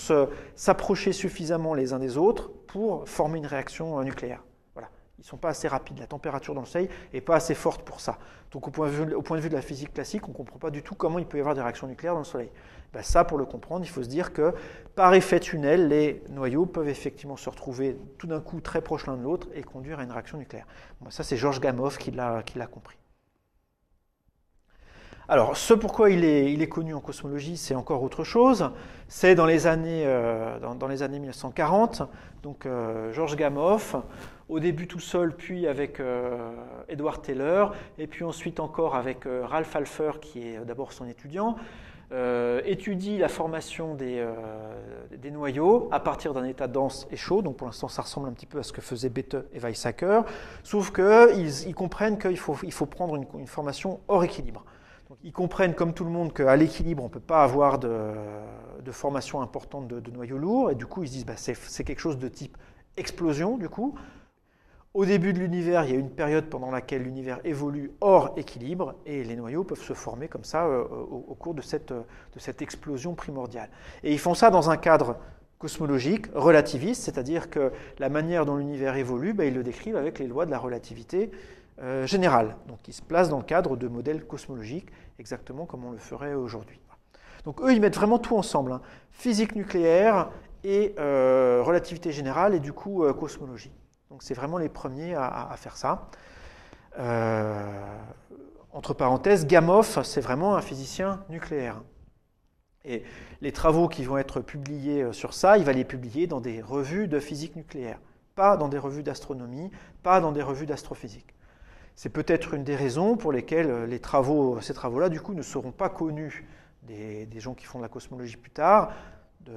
s'approcher suffisamment les uns des autres pour former une réaction nucléaire. Voilà. Ils ne sont pas assez rapides, la température dans le Soleil n'est pas assez forte pour ça. Donc au point de vue de la physique classique, on ne comprend pas du tout comment il peut y avoir des réactions nucléaires dans le Soleil. Ben ça, pour le comprendre, il faut se dire que par effet tunnel, les noyaux peuvent effectivement se retrouver tout d'un coup très proches l'un de l'autre et conduire à une réaction nucléaire. Bon, ça, c'est Georges Gamow qui l'a compris. Alors, ce pourquoi il est connu en cosmologie, c'est encore autre chose. C'est dans les années 1940, donc Georges Gamow, au début tout seul, puis avec Edward Teller, et puis ensuite encore avec Ralph Alpher, qui est d'abord son étudiant, étudie la formation des noyaux à partir d'un état dense et chaud. Donc pour l'instant, ça ressemble un petit peu à ce que faisaient Bethe et Weizsäcker, sauf qu'ils comprennent qu'il faut prendre une formation hors équilibre. Donc, ils comprennent, comme tout le monde, qu'à l'équilibre, on ne peut pas avoir de formation importante de noyaux lourds, et du coup, ils se disent bah, c'est quelque chose de type explosion, du coup. Au début de l'univers, il y a une période pendant laquelle l'univers évolue hors équilibre et les noyaux peuvent se former comme ça au cours de cette explosion primordiale. Et ils font ça dans un cadre cosmologique, relativiste, c'est-à-dire que la manière dont l'univers évolue, ben, ils le décrivent avec les lois de la relativité générale. Donc ils se placent dans le cadre de modèles cosmologiques, exactement comme on le ferait aujourd'hui. Donc eux, ils mettent vraiment tout ensemble, hein. Physique nucléaire et relativité générale et du coup cosmologie. Donc c'est vraiment les premiers à faire ça. Entre parenthèses, Gamow, c'est vraiment un physicien nucléaire. Et les travaux qui vont être publiés sur ça, il va les publier dans des revues de physique nucléaire, pas dans des revues d'astronomie, pas dans des revues d'astrophysique. C'est peut-être une des raisons pour lesquelles ces travaux-là, du coup, ne seront pas connus des gens qui font de la cosmologie plus tard,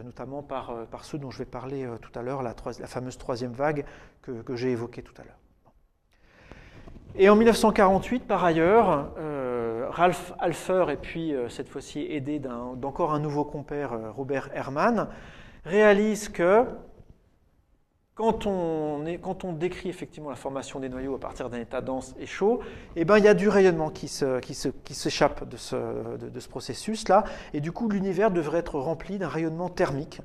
notamment par ceux dont je vais parler tout à l'heure, la fameuse troisième vague que j'ai évoquée tout à l'heure. Et en 1948, par ailleurs, Ralph Alpher, et puis cette fois-ci aidé d'encore un nouveau compère, Robert Herman, réalise que quand on décrit effectivement la formation des noyaux à partir d'un état dense et chaud, eh ben, il y a du rayonnement qui s'échappe de ce processus-là. Et du coup, l'univers devrait être rempli d'un rayonnement thermique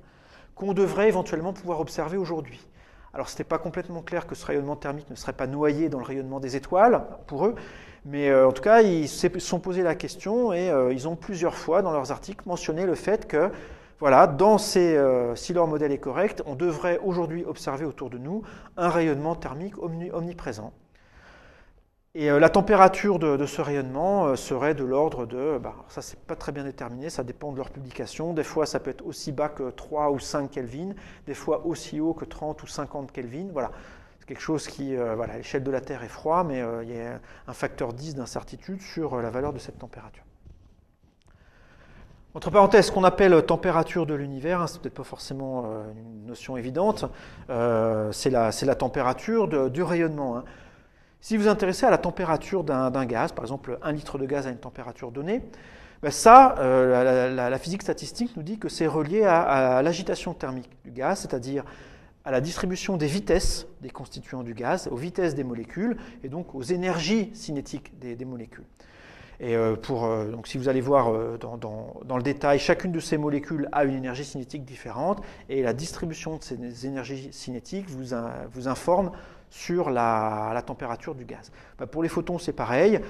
qu'on devrait éventuellement pouvoir observer aujourd'hui. Alors, ce n'était pas complètement clair que ce rayonnement thermique ne serait pas noyé dans le rayonnement des étoiles, pour eux. Mais en tout cas, ils se sont posés la question et ils ont plusieurs fois dans leurs articles mentionné le fait que voilà, si leur modèle est correct, on devrait aujourd'hui observer autour de nous un rayonnement thermique omniprésent. Et la température de ce rayonnement serait de l'ordre de... Bah, ça, c'est pas très bien déterminé, ça dépend de leur publication. Des fois, ça peut être aussi bas que 3 ou 5 Kelvin, des fois aussi haut que 30 ou 50 Kelvin. Voilà, c'est quelque chose qui... voilà, l'échelle de la Terre est froide, mais il y a un facteur 10 d'incertitude sur la valeur de cette température. Entre parenthèses, ce qu'on appelle température de l'univers, hein, c'est peut-être pas forcément une notion évidente, c'est la température du rayonnement, hein. Si vous vous intéressez à la température d'un gaz, par exemple 1 litre de gaz à une température donnée, ben ça, la physique statistique nous dit que c'est relié à l'agitation thermique du gaz, c'est-à-dire à la distribution des vitesses des constituants du gaz, aux vitesses des molécules et donc aux énergies cinétiques des molécules. Et donc si vous allez voir dans le détail, chacune de ces molécules a une énergie cinétique différente et la distribution de ces énergies cinétiques vous informe sur la température du gaz. Ben pour les photons, c'est pareil.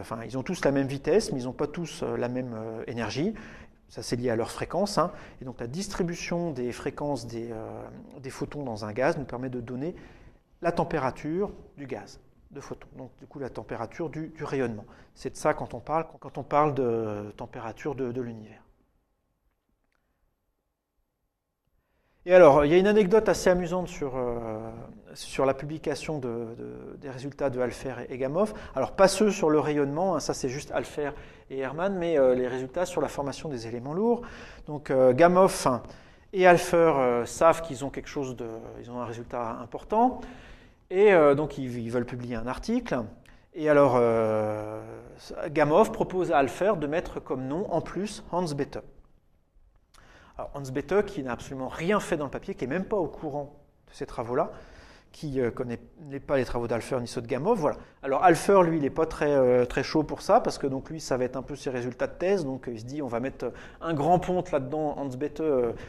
Enfin, ils ont tous la même vitesse, mais ils n'ont pas tous la même énergie. Ça, c'est lié à leur fréquence, hein. Et donc la distribution des fréquences des photons dans un gaz nous permet de donner la température du gaz de photons, donc du coup la température du rayonnement. C'est de ça quand on parle de température de l'univers. Et alors, il y a une anecdote assez amusante sur la publication des résultats de Alpher et Gamow. Alors, pas ceux sur le rayonnement, hein, ça c'est juste Alpher et Hermann, mais les résultats sur la formation des éléments lourds. Donc, Gamow et Alpher savent qu'ils ont ils ont un résultat important, et donc ils veulent publier un article. Et alors, Gamow propose à Alpher de mettre comme nom, en plus, Hans Bethe. Alors, Hans Bethe, qui n'a absolument rien fait dans le papier, qui n'est même pas au courant de ces travaux-là, qui ne connaît pas les travaux d'Alpher ni ceux de Gamow, voilà. Alors Alpher, lui, il n'est pas très chaud pour ça, parce que donc, lui, ça va être un peu ses résultats de thèse, donc il se dit, on va mettre un grand ponte là-dedans, Hans Bethe,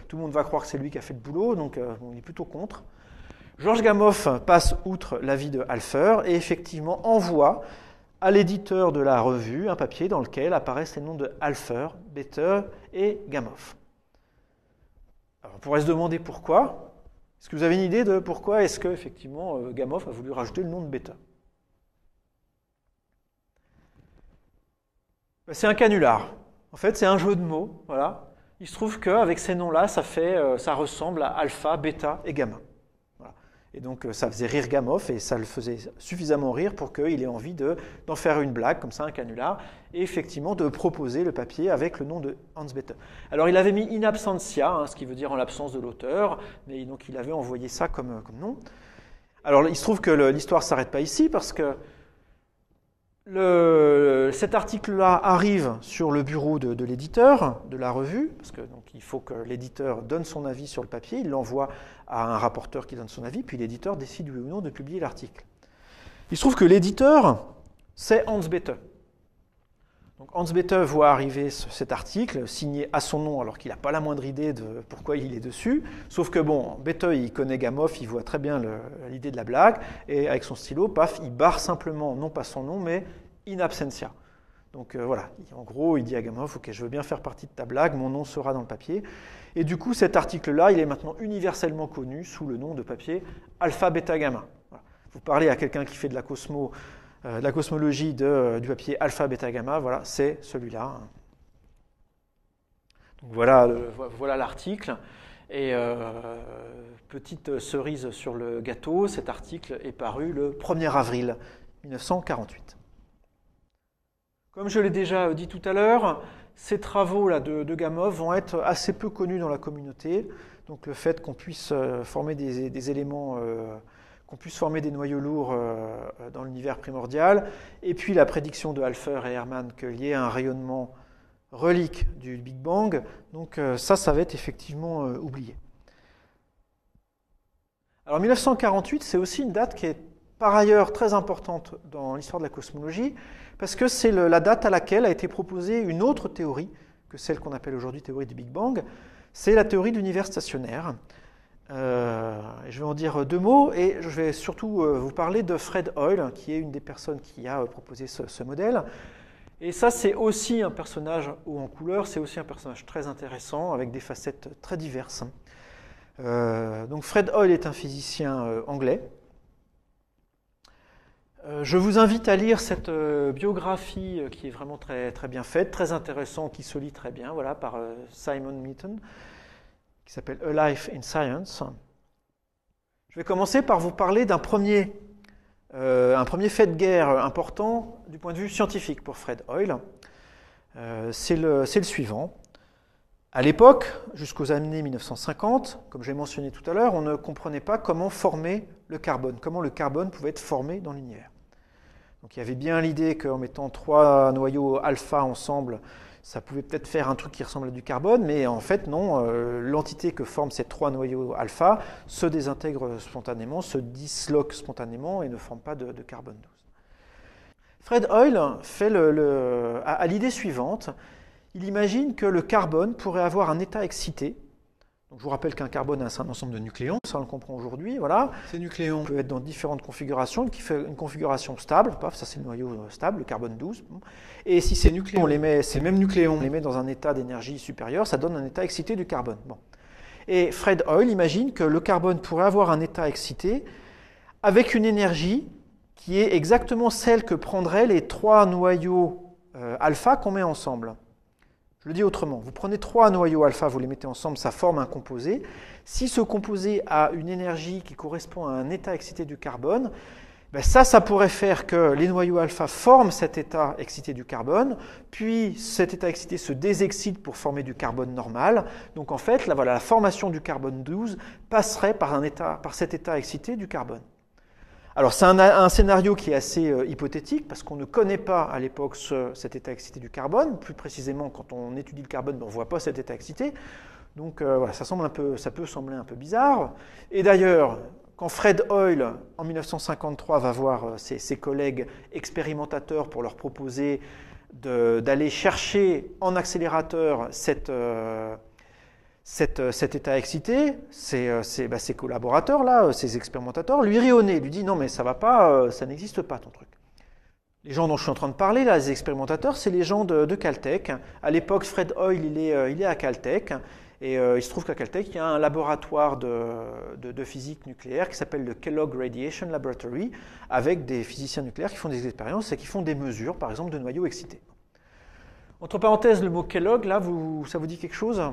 tout le monde va croire que c'est lui qui a fait le boulot, donc on est plutôt contre. Georges Gamow passe outre l'avis de Alpher et effectivement envoie à l'éditeur de la revue un papier dans lequel apparaissent les noms de Alpher, Bethe et Gamow. Alors, on pourrait se demander pourquoi. Est-ce que vous avez une idée de pourquoi est-ce que effectivement Gamow a voulu rajouter le nom de Bethe? C'est un canular. En fait, c'est un jeu de mots. Voilà. Il se trouve qu'avec ces noms-là, ça ressemble à alpha, bêta et gamma. Voilà. Et donc, ça faisait rire Gamow et ça le faisait suffisamment rire pour qu'il ait envie d'en faire une blague, comme ça, un canular, et effectivement de proposer le papier avec le nom de Hans Bethe. Alors il avait mis in absentia, hein, ce qui veut dire en l'absence de l'auteur, mais donc il avait envoyé ça comme nom. Alors il se trouve que l'histoire ne s'arrête pas ici, parce que cet article-là arrive sur le bureau de l'éditeur, de la revue, parce que donc il faut que l'éditeur donne son avis sur le papier, il l'envoie à un rapporteur qui donne son avis, puis l'éditeur décide oui ou non de publier l'article. Il se trouve que l'éditeur, c'est Hans Bethe. Donc Hans Bethe voit arriver cet article, signé à son nom, alors qu'il n'a pas la moindre idée de pourquoi il est dessus. Sauf que bon, Bethe, il connaît Gamow, il voit très bien l'idée de la blague, et avec son stylo, paf, il barre simplement, non pas son nom, mais in absentia. Donc voilà, en gros, il dit à Gamow, ok, je veux bien faire partie de ta blague, mon nom sera dans le papier. Et du coup, cet article-là, il est maintenant universellement connu sous le nom de papier Alpha Beta Gamma. Voilà. Vous parlez à quelqu'un qui fait de la cosmologie du papier alpha, bêta, gamma, voilà, c'est celui-là. Voilà l'article. Et petite cerise sur le gâteau, cet article est paru le 1er avril 1948. Comme je l'ai déjà dit tout à l'heure, ces travaux-là de Gamow vont être assez peu connus dans la communauté. Donc le fait qu'on puisse former des éléments... qu'on puisse former des noyaux lourds dans l'univers primordial, et puis la prédiction de Alpher et Hermann qu'il y ait un rayonnement relique du Big Bang, donc ça va être effectivement oublié. Alors 1948, c'est aussi une date qui est par ailleurs très importante dans l'histoire de la cosmologie, parce que c'est la date à laquelle a été proposée une autre théorie, que celle qu'on appelle aujourd'hui théorie du Big Bang, c'est la théorie de l'univers stationnaire. Je vais en dire deux mots et je vais surtout vous parler de Fred Hoyle, qui est une des personnes qui a proposé ce modèle. Et ça, c'est aussi un personnage haut en couleur, c'est aussi un personnage très intéressant avec des facettes très diverses. Donc Fred Hoyle est un physicien anglais. Je vous invite à lire cette biographie qui est vraiment très, très bien faite, très intéressante, qui se lit très bien, voilà, par Simon Mitton, qui s'appelle A Life in Science. Je vais commencer par vous parler d'un premier fait de guerre important du point de vue scientifique pour Fred Hoyle. C'est le suivant. À l'époque, jusqu'aux années 1950, comme j'ai mentionné tout à l'heure, on ne comprenait pas comment former le carbone, comment le carbone pouvait être formé dans l'univers. Donc il y avait bien l'idée qu'en mettant trois noyaux alpha ensemble, ça pouvait peut-être faire un truc qui ressemble à du carbone, mais en fait, non, l'entité que forment ces trois noyaux alpha se désintègre spontanément, se disloque spontanément et ne forme pas de carbone 12. Fred Hoyle fait à l'idée suivante. Il imagine que le carbone pourrait avoir un état excité. Donc, je vous rappelle qu'un carbone a un ensemble de nucléons, ça on le comprend aujourd'hui. Voilà. Ces nucléons peuvent être dans différentes configurations, qui fait une configuration stable, paf, ça c'est le noyau stable, le carbone 12. Et si ces nucléons, on les met dans un état d'énergie supérieur, ça donne un état excité du carbone. Bon. Et Fred Hoyle imagine que le carbone pourrait avoir un état excité avec une énergie qui est exactement celle que prendraient les trois noyaux alpha qu'on met ensemble. Je le dis autrement, vous prenez trois noyaux alpha, vous les mettez ensemble, ça forme un composé. Si ce composé a une énergie qui correspond à un état excité du carbone, ben ça pourrait faire que les noyaux alpha forment cet état excité du carbone, puis cet état excité se désexcite pour former du carbone normal. Donc en fait, là, voilà, la formation du carbone 12 passerait par cet état excité du carbone. Alors c'est un scénario qui est assez hypothétique parce qu'on ne connaît pas à l'époque cet état excité du carbone. Plus précisément, quand on étudie le carbone, ben, on ne voit pas cet état excité. Donc voilà, ça peut sembler un peu bizarre. Et d'ailleurs, quand Fred Hoyle, en 1953, va voir ses collègues expérimentateurs pour leur proposer d'aller chercher en accélérateur cet état excité, ses collaborateurs, là, ses expérimentateurs, lui rient au nez, lui dit non mais ça va pas, ça n'existe pas ton truc. Les gens dont je suis en train de parler, là, les expérimentateurs, c'est les gens de Caltech. À l'époque, Fred Hoyle, il est à Caltech, et il se trouve qu'à Caltech, il y a un laboratoire de physique nucléaire qui s'appelle le Kellogg Radiation Laboratory, avec des physiciens nucléaires qui font des expériences et qui font des mesures, par exemple, de noyaux excités. Entre parenthèses, le mot Kellogg, là, ça vous dit quelque chose ?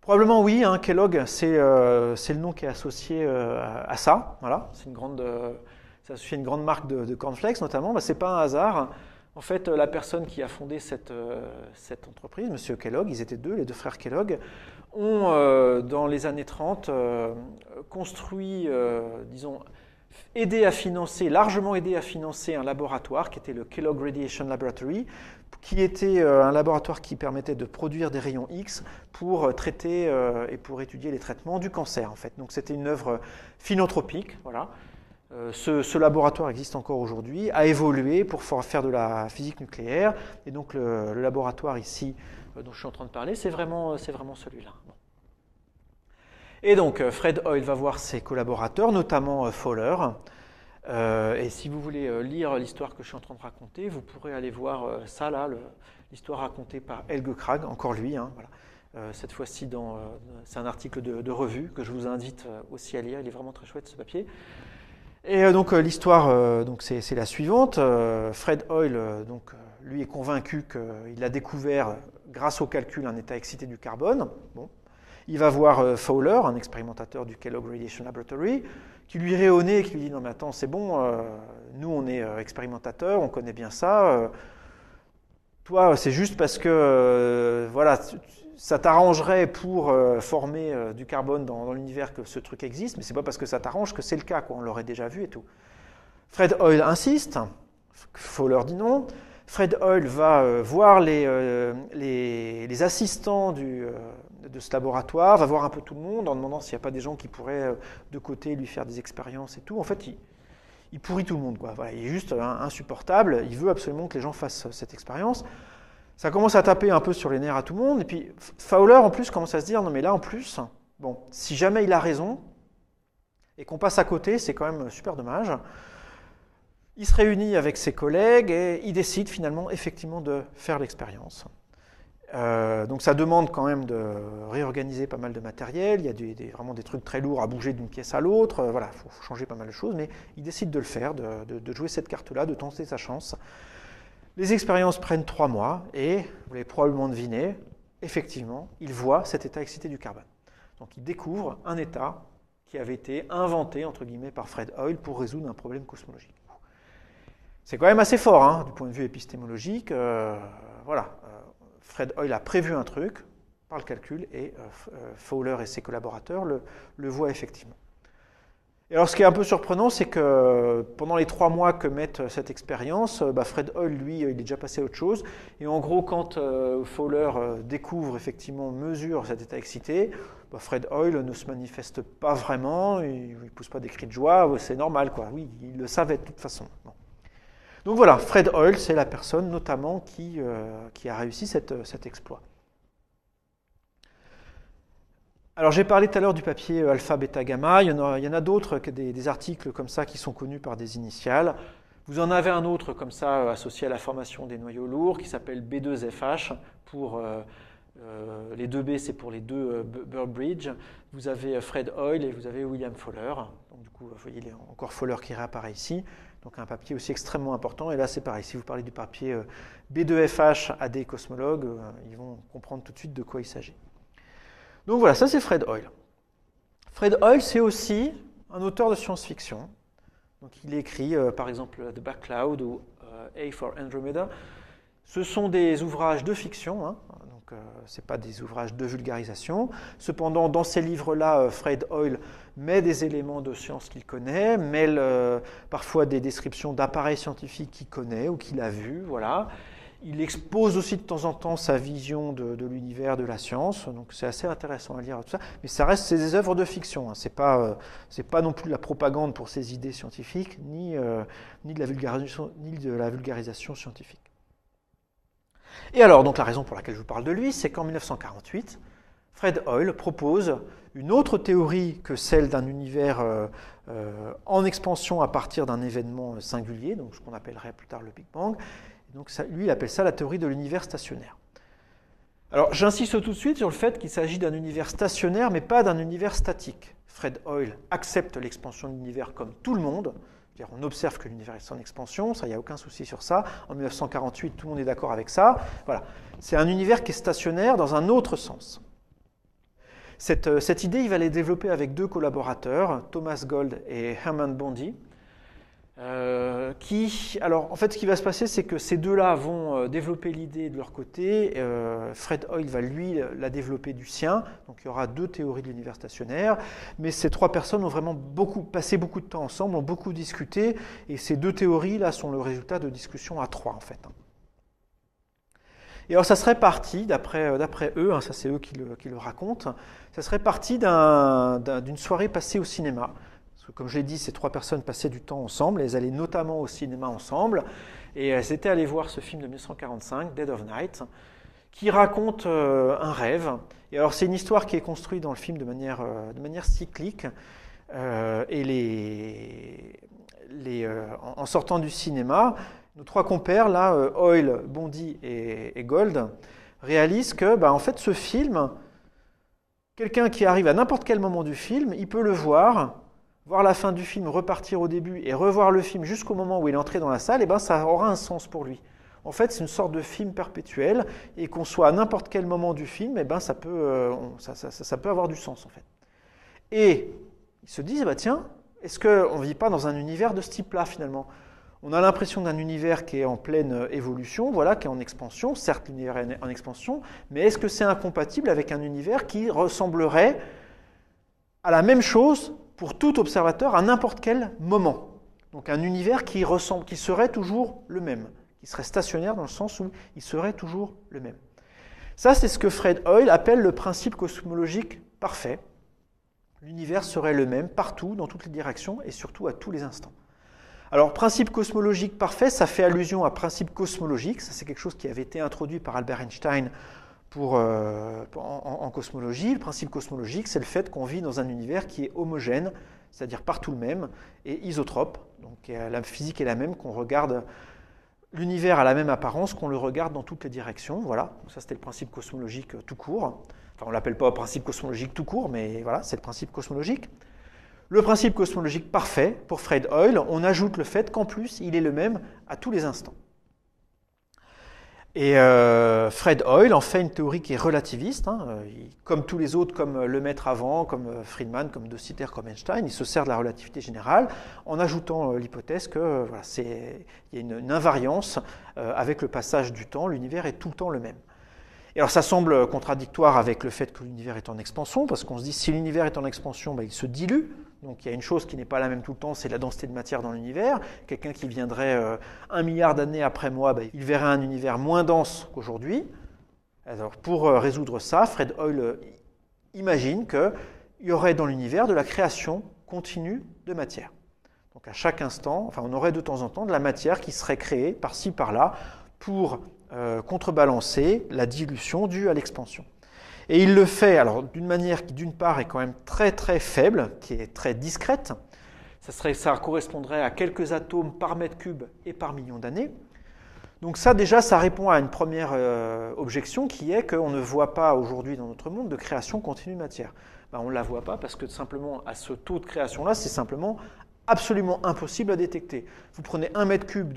Probablement oui, hein, Kellogg, c'est le nom qui est associé à ça. Voilà, c'est une grande marque de cornflakes notamment. Ben, ce n'est pas un hasard. En fait, la personne qui a fondé cette entreprise, M. Kellogg, ils étaient deux, les deux frères Kellogg, ont, dans les années 30, construit, disons, largement aidé à financer un laboratoire qui était le Kellogg Radiation Laboratory, qui était un laboratoire qui permettait de produire des rayons X pour traiter et pour étudier les traitements du cancer, en fait. Donc c'était une œuvre philanthropique, voilà. Ce laboratoire existe encore aujourd'hui, a évolué pour faire de la physique nucléaire, et donc le laboratoire ici dont je suis en train de parler, c'est vraiment celui-là. Bon. Et donc, Fred Hoyle va voir ses collaborateurs, notamment Fowler. Et si vous voulez lire l'histoire que je suis en train de raconter, vous pourrez aller voir ça, là, l'histoire racontée par Helge Krag, encore lui. Hein, voilà. Cette fois-ci, c'est un article de revue que je vous invite aussi à lire. Il est vraiment très chouette, ce papier. Et donc, l'histoire, c'est la suivante. Fred Hoyle, lui, est convaincu qu'il a découvert, grâce au calcul, un état excité du carbone. Bon. Il va voir Fowler, un expérimentateur du Kellogg Radiation Laboratory, qui lui rit au nez et qui lui dit « Non mais attends, c'est bon, nous on est expérimentateurs, on connaît bien ça. Toi, c'est juste parce que voilà, ça t'arrangerait pour former du carbone dans l'univers que ce truc existe, mais c'est pas parce que ça t'arrange que c'est le cas, quoi, on l'aurait déjà vu et tout. » Fred Hoyle insiste, Fowler dit non. Fred Hoyle va voir les assistants de ce laboratoire, va voir un peu tout le monde en demandant s'il n'y a pas des gens qui pourraient de côté lui faire des expériences et tout. En fait, il pourrit tout le monde, quoi. Voilà, il est juste insupportable, il veut absolument que les gens fassent cette expérience. Ça commence à taper un peu sur les nerfs à tout le monde. Et puis Fowler, en plus, commence à se dire « Non mais là, en plus, bon, si jamais il a raison et qu'on passe à côté, c'est quand même super dommage. » Il se réunit avec ses collègues et il décide finalement effectivement de faire l'expérience. Donc ça demande quand même de réorganiser pas mal de matériel, il y a vraiment des trucs très lourds à bouger d'une pièce à l'autre, voilà, il faut changer pas mal de choses, mais il décide de le faire, de jouer cette carte-là, de tenter sa chance. Les expériences prennent 3 mois et, vous l'avez probablement deviné, effectivement, il voit cet état excité du carbone. Donc il découvre un état qui avait été inventé, entre guillemets, par Fred Hoyle pour résoudre un problème cosmologique. C'est quand même assez fort, hein, du point de vue épistémologique. Voilà, Fred Hoyle a prévu un truc par le calcul et Fowler et ses collaborateurs le voient effectivement. Et alors, ce qui est un peu surprenant, c'est que pendant les 3 mois que met cette expérience, bah Fred Hoyle, lui, il est déjà passé à autre chose. Et en gros, quand Fowler découvre, effectivement, mesure cet état excité, bah Fred Hoyle ne se manifeste pas vraiment, il ne pousse pas des cris de joie, c'est normal, quoi. Oui, il le savait de toute façon. Bon. Donc voilà, Fred Hoyle, c'est la personne notamment qui a réussi cet exploit. Alors j'ai parlé tout à l'heure du papier alpha, bêta, gamma, il y en a d'autres, des articles comme ça qui sont connus par des initiales. Vous en avez un autre comme ça associé à la formation des noyaux lourds qui s'appelle B2FH pour... les deux B, c'est pour les deux Burbridge. Vous avez Fred Hoyle et vous avez William Fowler. Donc, du coup, vous voyez, il y a encore Fowler qui réapparaît ici. Donc un papier aussi extrêmement important. Et là, c'est pareil. Si vous parlez du papier B2FH à des cosmologues, ils vont comprendre tout de suite de quoi il s'agit. Donc voilà, ça c'est Fred Hoyle. Fred Hoyle, c'est aussi un auteur de science-fiction. Donc il écrit, par exemple, The Black Cloud ou A for Andromeda. Ce sont des ouvrages de fiction, hein, donc ce n'est pas des ouvrages de vulgarisation. Cependant, dans ces livres-là, Fred Hoyle met des éléments de science qu'il connaît, mêle parfois des descriptions d'appareils scientifiques qu'il connaît ou qu'il a vus, voilà. Il expose aussi de temps en temps sa vision de l'univers, de la science, donc c'est assez intéressant à lire tout ça. Mais ça reste des œuvres de fiction, hein. C'est pas non plus de la propagande pour ses idées scientifiques, ni de la vulgarisation scientifique. Et alors, donc la raison pour laquelle je vous parle de lui, c'est qu'en 1948, Fred Hoyle propose une autre théorie que celle d'un univers en expansion à partir d'un événement singulier, donc ce qu'on appellerait plus tard le Big Bang. Donc ça, lui, il appelle ça la théorie de l'univers stationnaire. Alors, j'insiste tout de suite sur le fait qu'il s'agit d'un univers stationnaire, mais pas d'un univers statique. Fred Hoyle accepte l'expansion de l'univers comme tout le monde. C'est-à-dire, on observe que l'univers est en expansion, ça, il n'y a aucun souci sur ça. En 1948, tout le monde est d'accord avec ça. Voilà. C'est un univers qui est stationnaire dans un autre sens. Cette idée, il va les développer avec deux collaborateurs, Thomas Gold et Herman Bondy. En fait, ce qui va se passer, c'est que ces deux-là vont développer l'idée de leur côté. Fred Hoyle va, lui, la développer du sien. Donc, il y aura deux théories de l'univers stationnaire. Mais ces trois personnes ont vraiment passé beaucoup de temps ensemble, ont beaucoup discuté. Et ces deux théories-là sont le résultat de discussions à trois, en fait. Et alors, ça serait parti, d'après eux, hein, ça c'est eux qui le racontent, ça serait parti d'une soirée passée au cinéma. Parce que, comme je l'ai dit, ces trois personnes passaient du temps ensemble, elles allaient notamment au cinéma ensemble, et elles étaient allées voir ce film de 1945, Dead of Night, qui raconte un rêve. Et alors c'est une histoire qui est construite dans le film de manière cyclique, et en sortant du cinéma, nos trois compères, là, Hoyle, Bondy et Gold, réalisent que en fait, ce film, quelqu'un qui arrive à n'importe quel moment du film, il peut le voir la fin du film, repartir au début et revoir le film jusqu'au moment où il est entré dans la salle, et ça aura un sens pour lui. En fait, c'est une sorte de film perpétuel, et qu'on soit à n'importe quel moment du film, ça peut avoir du sens, en fait. Et ils se disent, tiens, est-ce qu'on ne vit pas dans un univers de ce type-là, finalement ? On a l'impression d'un univers qui est en pleine évolution, voilà, qui est en expansion. Certes, l'univers est en expansion, mais est-ce que c'est incompatible avec un univers qui ressemblerait à la même chose pour tout observateur à n'importe quel moment? Donc un univers qui serait toujours le même, qui serait stationnaire dans le sens où il serait toujours le même. Ça, c'est ce que Fred Hoyle appelle le principe cosmologique parfait. L'univers serait le même partout, dans toutes les directions et surtout à tous les instants. Alors, principe cosmologique parfait, ça fait allusion à principe cosmologique. Ça, c'est quelque chose qui avait été introduit par Albert Einstein en cosmologie. Le principe cosmologique, c'est le fait qu'on vit dans un univers qui est homogène, c'est-à-dire partout le même, et isotrope. Donc, la physique est la même, qu'on regarde l'univers à la même apparence, qu'on le regarde dans toutes les directions. Voilà, donc ça, c'était le principe cosmologique tout court. Enfin, on ne l'appelle pas principe cosmologique tout court, mais voilà, c'est le principe cosmologique. Le principe cosmologique parfait, pour Fred Hoyle, on ajoute le fait qu'en plus, il est le même à tous les instants. Et Fred Hoyle en fait une théorie qui est relativiste. Hein. Comme tous les autres, comme Lemaître avant, comme Friedmann, comme De Sitter, comme Einstein, il se sert de la relativité générale en ajoutant l'hypothèse que voilà, il y a une invariance avec le passage du temps, l'univers est tout le temps le même. Et alors ça semble contradictoire avec le fait que l'univers est en expansion, parce qu'on se dit si l'univers est en expansion, il se dilue. Donc il y a une chose qui n'est pas la même tout le temps, c'est la densité de matière dans l'univers. Quelqu'un qui viendrait 1 milliard d'années après moi, il verrait un univers moins dense qu'aujourd'hui. Alors pour résoudre ça, Fred Hoyle imagine qu'il y aurait dans l'univers de la création continue de matière. Donc à chaque instant, on aurait de temps en temps de la matière qui serait créée par-ci, par-là, pour contrebalancer la dilution due à l'expansion. Et il le fait alors d'une manière qui, d'une part, est quand même très très faible, qui est très discrète. Ça correspondrait à quelques atomes par mètre cube et par million d'années. Donc ça, déjà, ça répond à une première objection qui est qu'on ne voit pas aujourd'hui dans notre monde de création continue de matière. On ne la voit pas parce que simplement à ce taux de création-là, c'est simplement absolument impossible à détecter. Vous prenez un mètre cube,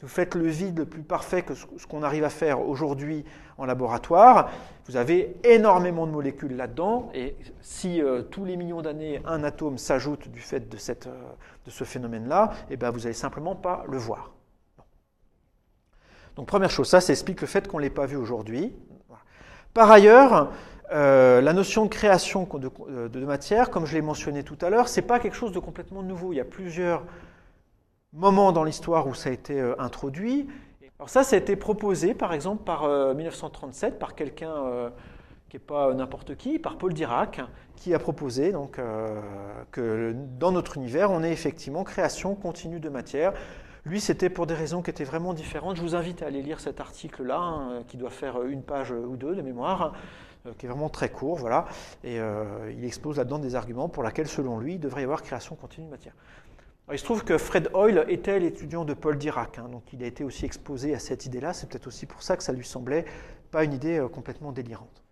vous faites le vide le plus parfait que ce qu'on arrive à faire aujourd'hui en laboratoire, vous avez énormément de molécules là-dedans, et si tous les millions d'années, un atome s'ajoute du fait de ce phénomène-là, eh ben, vous n'allez simplement pas le voir. Donc première chose, ça explique le fait qu'on ne l'ait pas vu aujourd'hui. Par ailleurs, la notion de création de matière, comme je l'ai mentionné tout à l'heure, ce n'est pas quelque chose de complètement nouveau. Il y a plusieurs moments dans l'histoire où ça a été introduit. Alors ça a été proposé, par exemple, par 1937, par quelqu'un qui n'est pas n'importe qui, par Paul Dirac, qui a proposé donc, que dans notre univers, on ait effectivement création continue de matière. Lui, c'était pour des raisons qui étaient vraiment différentes. Je vous invite à aller lire cet article-là, hein, qui doit faire une page ou deux de mémoire, hein, qui est vraiment très court, voilà. Et il expose là-dedans des arguments pour lesquels, selon lui, il devrait y avoir création continue de matière. Alors, il se trouve que Fred Hoyle était l'étudiant de Paul Dirac, hein, donc il a été aussi exposé à cette idée-là. C'est peut-être aussi pour ça que ça lui semblait pas une idée complètement délirante.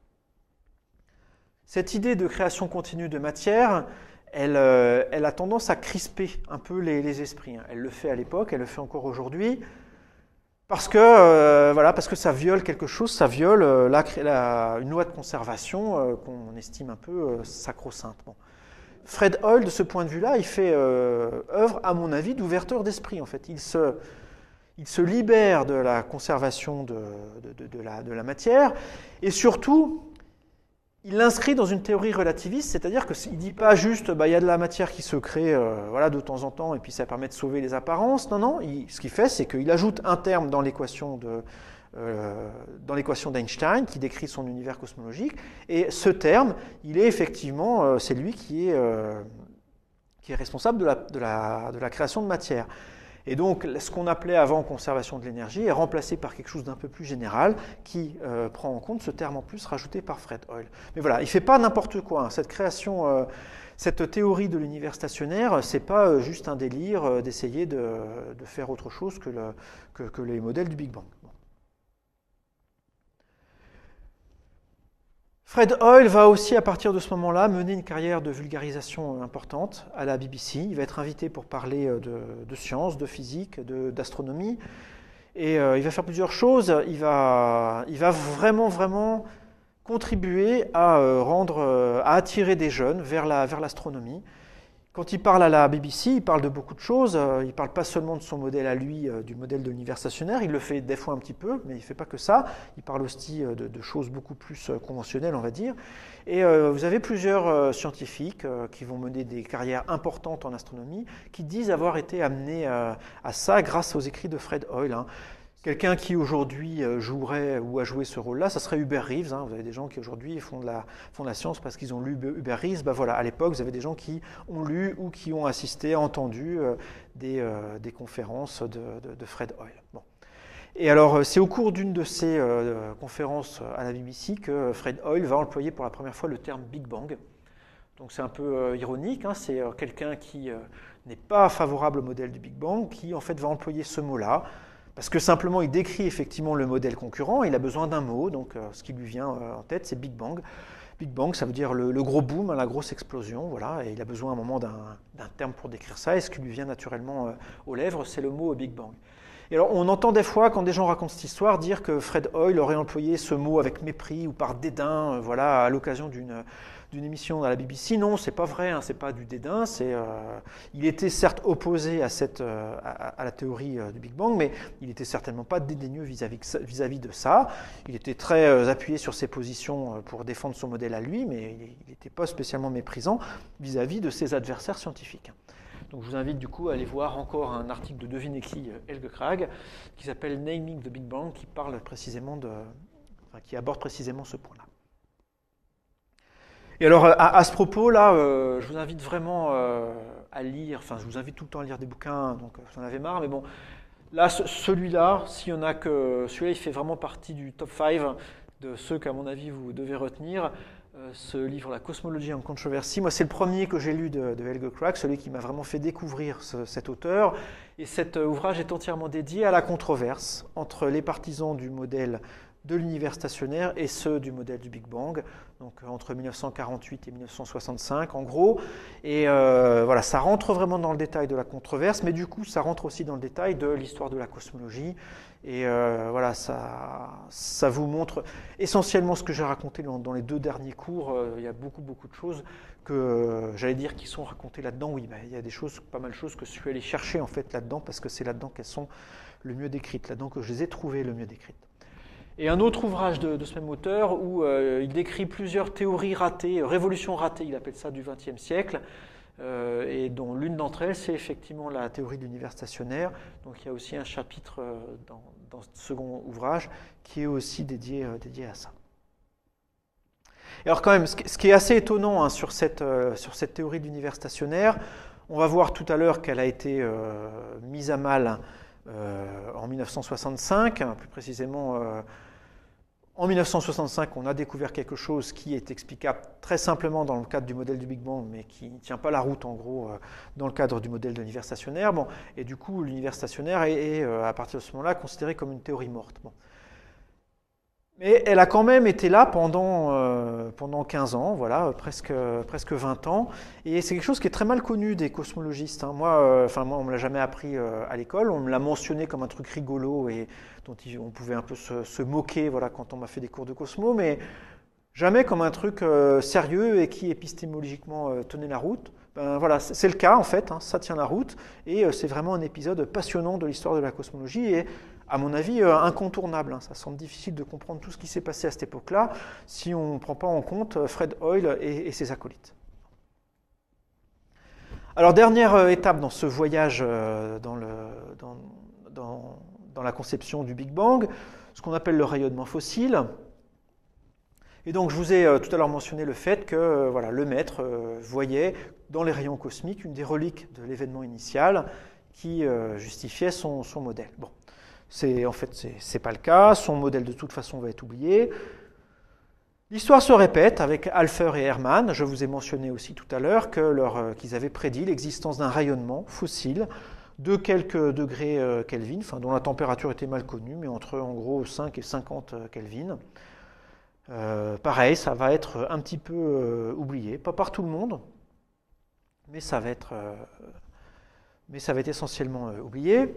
Cette idée de création continue de matière, elle a tendance à crisper un peu les esprits. Elle le fait à l'époque, elle le fait encore aujourd'hui, parce que ça viole quelque chose, ça viole une loi de conservation qu'on estime un peu sacro-sainte. Bon. Fred Hoyle, de ce point de vue-là, il fait œuvre, à mon avis, d'ouverture d'esprit. En fait, il se libère de la conservation de la matière, et surtout, il l'inscrit dans une théorie relativiste, c'est-à-dire qu'il ne dit pas juste bah, « il y a de la matière qui se crée voilà, de temps en temps et puis ça permet de sauver les apparences ». Non, non, ce qu'il fait, c'est qu'il ajoute un terme dans l'équation d'Einstein qui décrit son univers cosmologique, et ce terme, il est effectivement, c'est lui qui est responsable de la création de matière. Et donc, ce qu'on appelait avant conservation de l'énergie est remplacé par quelque chose d'un peu plus général qui prend en compte ce terme en plus rajouté par Fred Hoyle. Mais voilà, il ne fait pas n'importe quoi, hein. Cette création, cette théorie de l'univers stationnaire, ce n'est pas juste un délire d'essayer de faire autre chose que les modèles du Big Bang. Bon. Fred Hoyle va aussi, à partir de ce moment-là, mener une carrière de vulgarisation importante à la BBC. Il va être invité pour parler de sciences, de physique, d'astronomie. Et il va faire plusieurs choses. Il va vraiment contribuer à attirer des jeunes vers l'astronomie. Quand il parle à la BBC, il parle de beaucoup de choses. Il ne parle pas seulement de son modèle à lui, du modèle de l'univers stationnaire. Il le fait des fois un petit peu, mais il ne fait pas que ça. Il parle aussi de choses beaucoup plus conventionnelles, on va dire. Et vous avez plusieurs scientifiques qui vont mener des carrières importantes en astronomie, qui disent avoir été amenés à ça grâce aux écrits de Fred Hoyle, hein. Quelqu'un qui aujourd'hui jouerait ou a joué ce rôle-là, ça serait Hubert Reeves. Hein. Vous avez des gens qui aujourd'hui font de la science parce qu'ils ont lu Hubert Reeves. Ben voilà, à l'époque, vous avez des gens qui ont lu ou qui ont assisté, entendu des conférences de Fred Hoyle. Bon. Et alors, c'est au cours d'une de ces conférences à la BBC que Fred Hoyle va employer pour la première fois le terme Big Bang. Donc c'est un peu ironique, hein. C'est quelqu'un qui n'est pas favorable au modèle du Big Bang qui en fait va employer ce mot-là. Parce que simplement, il décrit effectivement le modèle concurrent, il a besoin d'un mot, donc ce qui lui vient en tête, c'est Big Bang. Big Bang, ça veut dire le gros boom, la grosse explosion, voilà, et il a besoin à un moment d'un terme pour décrire ça, et ce qui lui vient naturellement aux lèvres, c'est le mot Big Bang. Et alors, on entend des fois, quand des gens racontent cette histoire, dire que Fred Hoyle aurait employé ce mot avec mépris ou par dédain, voilà, à l'occasion d'une émission à la BBC. Non, c'est pas vrai, hein, c'est pas du dédain. Il était certes opposé à la théorie du Big Bang, mais il n'était certainement pas dédaigneux vis-à-vis de ça. Il était très appuyé sur ses positions pour défendre son modèle à lui, mais il n'était pas spécialement méprisant vis-à-vis de ses adversaires scientifiques. Donc je vous invite du coup à aller voir encore un article de devinez qui, Helge Krag, qui s'appelle Naming the Big Bang, qui aborde précisément ce point-là. Et alors, à ce propos-là, je vous invite vraiment à lire, enfin, je vous invite tout le temps à lire des bouquins, donc vous en avez marre, mais bon, là, celui-là, s'il y en a que... Celui-là, il fait vraiment partie du top 5 de ceux qu'à mon avis, vous devez retenir. Ce livre, La cosmologie en controversie, moi, c'est le premier que j'ai lu de Helge Krag, celui qui m'a vraiment fait découvrir cet auteur. Et cet ouvrage est entièrement dédié à la controverse entre les partisans du modèle de l'univers stationnaire et ceux du modèle du Big Bang, donc entre 1948 et 1965 en gros. Et voilà, ça rentre vraiment dans le détail de la controverse, mais du coup ça rentre aussi dans le détail de l'histoire de la cosmologie. Et voilà, ça vous montre essentiellement ce que j'ai raconté dans les deux derniers cours. Il y a beaucoup de choses que j'allais dire qui sont racontées là-dedans. Oui, il y a des choses, pas mal de choses que je suis allé chercher en fait là-dedans, parce que c'est là-dedans qu'elles sont le mieux décrites, là-dedans que je les ai trouvées le mieux décrites. Et un autre ouvrage de ce même auteur où il décrit plusieurs théories ratées, révolutions ratées, il appelle ça, du XXe siècle, et dont l'une d'entre elles, c'est effectivement la théorie de l'univers stationnaire. Donc il y a aussi un chapitre dans ce second ouvrage qui est aussi dédié à ça. Et alors quand même, ce qui est assez étonnant hein, sur cette théorie de l'univers stationnaire, on va voir tout à l'heure qu'elle a été mise à mal en 1965, hein, plus précisément... En 1965, on a découvert quelque chose qui est explicable très simplement dans le cadre du modèle du Big Bang, mais qui ne tient pas la route, en gros, dans le cadre du modèle de l'univers stationnaire. Bon, et du coup, l'univers stationnaire est, à partir de ce moment-là, considéré comme une théorie morte. Bon. Mais elle a quand même été là pendant 15 ans, voilà, presque 20 ans. Et c'est quelque chose qui est très mal connu des cosmologistes. Hein. Moi, on ne me l'a jamais appris à l'école. On me l'a mentionné comme un truc rigolo et dont on pouvait un peu se moquer, voilà, quand on m'a fait des cours de cosmo, mais jamais comme un truc sérieux et qui épistémologiquement tenait la route. Ben, voilà, c'est le cas en fait, hein, ça tient la route. Et c'est vraiment un épisode passionnant de l'histoire de la cosmologie et, à mon avis, incontournable. Ça semble difficile de comprendre tout ce qui s'est passé à cette époque-là si on ne prend pas en compte Fred Hoyle et ses acolytes. Alors, dernière étape dans ce voyage dans la conception du Big Bang, ce qu'on appelle le rayonnement fossile. Et donc, je vous ai tout à l'heure mentionné le fait que voilà, Lemaître voyait dans les rayons cosmiques une des reliques de l'événement initial qui justifiait son modèle. Bon. En fait, ce n'est pas le cas. Son modèle, de toute façon, va être oublié. L'histoire se répète avec Alpher et Hermann. Je vous ai mentionné aussi tout à l'heure qu'ils avaient prédit l'existence d'un rayonnement fossile de quelques degrés Kelvin, enfin, dont la température était mal connue, mais entre, en gros, 5 et 50 Kelvin. Pareil, ça va être un petit peu oublié. Pas par tout le monde, mais ça va être essentiellement oublié.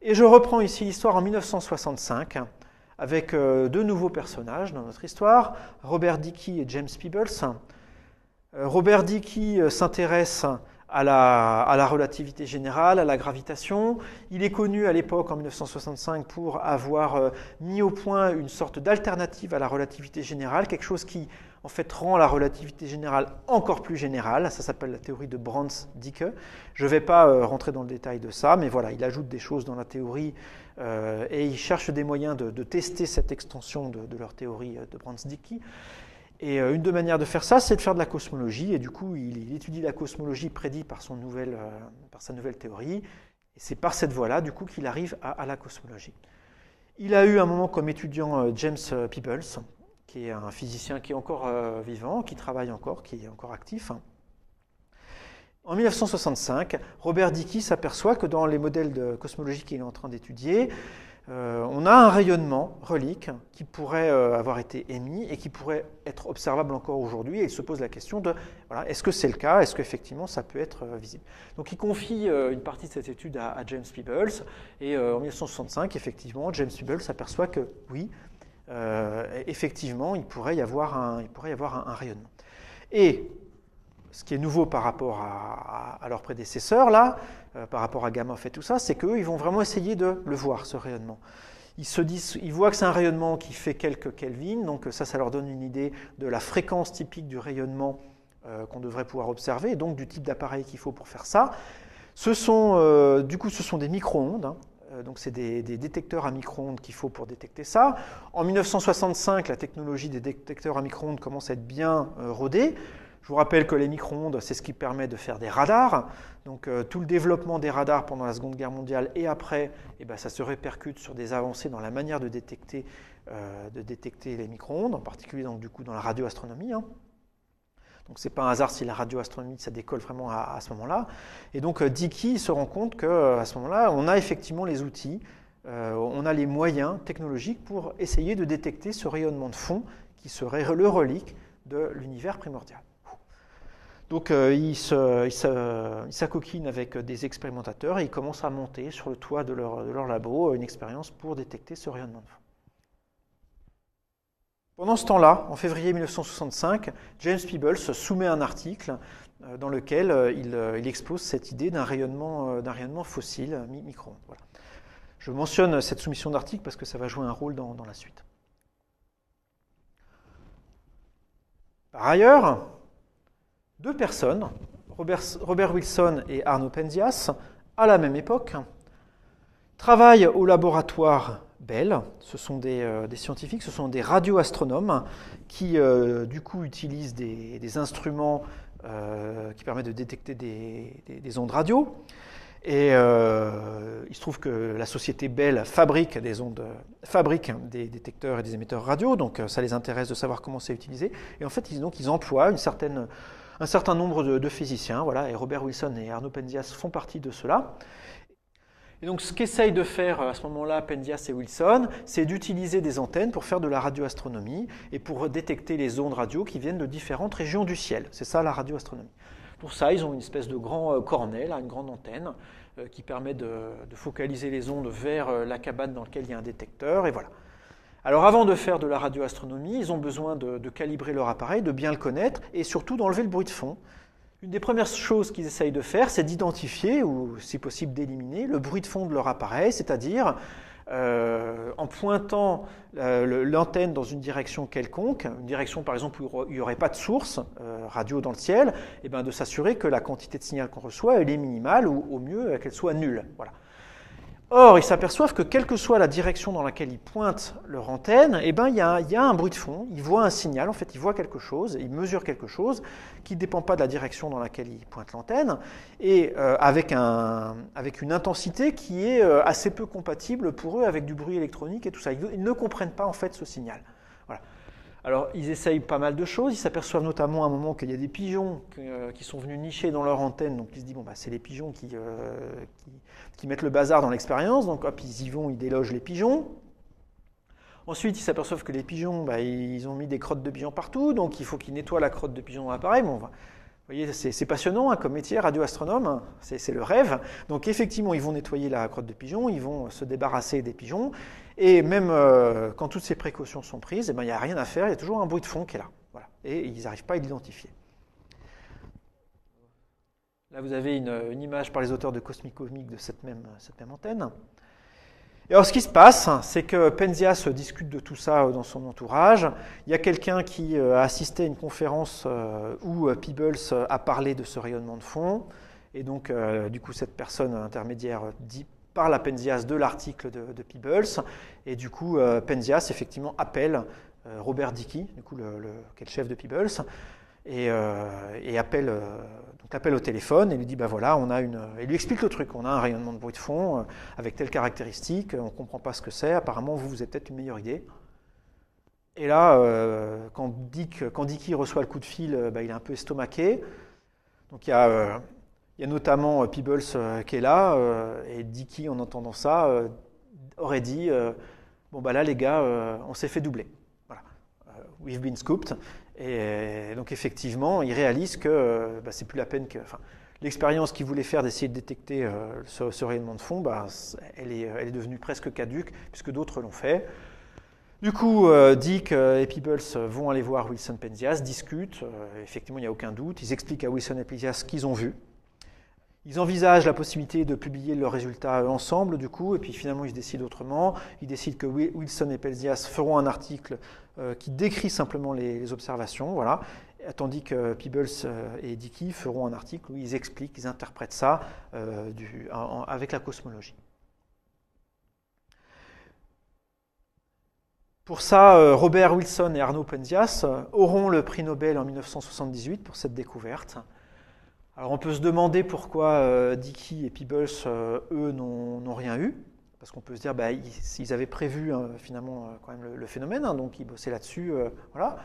Et je reprends ici l'histoire en 1965 avec deux nouveaux personnages dans notre histoire, Robert Dicke et James Peebles. Robert Dicke s'intéresse à la relativité générale, à la gravitation. Il est connu à l'époque, en 1965, pour avoir mis au point une sorte d'alternative à la relativité générale, quelque chose qui, en fait, rend la relativité générale encore plus générale. Ça s'appelle la théorie de Brans-Dicke. Je ne vais pas rentrer dans le détail de ça, mais voilà, il ajoute des choses dans la théorie et il cherche des moyens de tester cette extension de leur théorie de Brans-Dicke. Et une des manières de faire ça, c'est de faire de la cosmologie. Et du coup, il étudie la cosmologie prédite par sa nouvelle théorie. Et c'est par cette voie-là, du coup, qu'il arrive à la cosmologie. Il a eu un moment comme étudiant James Peebles, qui est un physicien qui est encore vivant, qui travaille encore, qui est encore actif. En 1965, Robert Dicke s'aperçoit que dans les modèles de cosmologie qu'il est en train d'étudier, on a un rayonnement relique qui pourrait avoir été émis et qui pourrait être observable encore aujourd'hui. Et il se pose la question de, voilà, est-ce que c'est le cas? Est-ce qu'effectivement ça peut être visible? Donc il confie une partie de cette étude à James Peebles. Et en 1965, effectivement, James Peebles s'aperçoit que oui, effectivement, il pourrait y avoir un rayonnement. Et ce qui est nouveau par rapport à leurs prédécesseurs, là, par rapport à Gamow et tout ça, c'est qu'eux, ils vont vraiment essayer de le voir, ce rayonnement. Ils voient que c'est un rayonnement qui fait quelques Kelvin, donc ça leur donne une idée de la fréquence typique du rayonnement qu'on devrait pouvoir observer, et donc du type d'appareil qu'il faut pour faire ça. Du coup, ce sont des micro-ondes, hein. Donc c'est des détecteurs à micro-ondes qu'il faut pour détecter ça. En 1965, la technologie des détecteurs à micro-ondes commence à être bien rodée. Je vous rappelle que les micro-ondes, c'est ce qui permet de faire des radars. Donc tout le développement des radars pendant la Seconde Guerre mondiale et après, eh ben, ça se répercute sur des avancées dans la manière de détecter les micro-ondes, en particulier donc, du coup, dans la radioastronomie, hein. Donc ce n'est pas un hasard si la radioastronomie, ça décolle vraiment à ce moment-là. Et donc Dicke se rend compte qu'à ce moment-là, on a effectivement les outils on a les moyens technologiques pour essayer de détecter ce rayonnement de fond qui serait le relique de l'univers primordial. Donc ils s'acoquinent avec des expérimentateurs et ils commencent à monter sur le toit de leur labo une expérience pour détecter ce rayonnement de fond. Pendant ce temps-là, en février 1965, James Peebles soumet un article dans lequel il expose cette idée d'un rayonnement fossile micro-ondes. Voilà. Je mentionne cette soumission d'article parce que ça va jouer un rôle dans la suite. Par ailleurs, deux personnes, Robert Wilson et Arno Penzias, à la même époque, travaillent au laboratoire Bell. Ce sont des scientifiques, ce sont des radioastronomes qui, du coup, utilisent des instruments qui permettent de détecter des ondes radio. Et il se trouve que la société Bell fabrique des détecteurs et des émetteurs radio, donc ça les intéresse de savoir comment c'est utilisé. Et en fait, ils emploient un certain nombre de physiciens, voilà, et Robert Wilson et Arno Penzias font partie de cela. Et donc ce qu'essayent de faire à ce moment-là Penzias et Wilson, c'est d'utiliser des antennes pour faire de la radioastronomie et pour détecter les ondes radio qui viennent de différentes régions du ciel. C'est ça la radioastronomie. Pour ça, ils ont une espèce de grand cornet, là, une grande antenne, qui permet de focaliser les ondes vers la cabane dans laquelle il y a un détecteur, et voilà. Alors avant de faire de la radioastronomie, ils ont besoin de calibrer leur appareil, de bien le connaître, et surtout d'enlever le bruit de fond. Une des premières choses qu'ils essayent de faire, c'est d'identifier, ou si possible d'éliminer, le bruit de fond de leur appareil, c'est-à-dire en pointant l'antenne dans une direction quelconque, une direction par exemple où il n'y aurait pas de source radio dans le ciel, et bien de s'assurer que la quantité de signal qu'on reçoit, elle est minimale ou au mieux qu'elle soit nulle. Voilà. Or, ils s'aperçoivent que quelle que soit la direction dans laquelle ils pointent leur antenne, eh ben, il y a un bruit de fond, ils voient un signal, en fait ils voient quelque chose, ils mesurent quelque chose qui ne dépend pas de la direction dans laquelle ils pointent l'antenne, et avec une intensité qui est assez peu compatible pour eux avec du bruit électronique et tout ça. Ils ne comprennent pas en fait ce signal. Voilà. Alors, ils essayent pas mal de choses. Ils s'aperçoivent notamment à un moment qu'il y a des pigeons qui sont venus nicher dans leur antenne. Donc, ils se disent, bon, bah, c'est les pigeons qui mettent le bazar dans l'expérience. Donc, hop, ils y vont, ils délogent les pigeons. Ensuite, ils s'aperçoivent que les pigeons, bah, ils ont mis des crottes de pigeons partout. Donc, il faut qu'ils nettoient la crotte de pigeons dans l'appareil. Bon, bah, vous voyez, c'est passionnant hein, comme métier, radioastronome, hein, c'est le rêve. Donc effectivement, ils vont nettoyer la crotte de pigeons, ils vont se débarrasser des pigeons. Et même quand toutes ces précautions sont prises, eh ben, il n'y a rien à faire, il y a toujours un bruit de fond qui est là. Voilà. Et ils n'arrivent pas à l'identifier. Là, vous avez une image par les auteurs de Cosmicomique de cette même antenne. Et alors, ce qui se passe, c'est que Penzias discute de tout ça dans son entourage. Il y a quelqu'un qui a assisté à une conférence où Peebles a parlé de ce rayonnement de fond. Et donc, du coup, cette personne intermédiaire parle à Penzias de l'article de Peebles. Et du coup, Penzias, effectivement, appelle Robert Dicke, du coup, qui est le chef de Peebles, et appelle... Donc, l'appelle au téléphone et lui dit, ben voilà, il lui explique le truc, on a un rayonnement de bruit de fond avec telle caractéristique, on ne comprend pas ce que c'est, apparemment vous avez peut-être une meilleure idée. Et là, quand Dicke reçoit le coup de fil, ben, il est un peu estomaqué. Donc il y a notamment Peebles qui est là, et Dicke, en entendant ça, aurait dit, bon ben là les gars, on s'est fait doubler. Voilà. We've been scooped. Et donc effectivement, ils réalisent que bah, c'est plus la peine que... Enfin, l'expérience qu'ils voulaient faire d'essayer de détecter ce rayonnement de fond, bah, elle est devenue presque caduque, puisque d'autres l'ont fait. Du coup, Dicke et Peebles vont aller voir Wilson Penzias, discutent. Effectivement, il n'y a aucun doute. Ils expliquent à Wilson et Penzias ce qu'ils ont vu. Ils envisagent la possibilité de publier leurs résultats ensemble, du coup, et puis finalement, ils se décident autrement. Ils décident que Wilson et Penzias feront un article qui décrit simplement les observations, voilà, tandis que Peebles et Dicke feront un article où ils expliquent, ils interprètent ça avec la cosmologie. Pour ça, Robert Wilson et Arno Penzias auront le prix Nobel en 1978 pour cette découverte. Alors on peut se demander pourquoi Dicke et Peebles, eux, n'ont rien eu. Parce qu'on peut se dire bah, ils avaient prévu hein, finalement quand même le phénomène, hein, donc ils bossaient là-dessus. Voilà.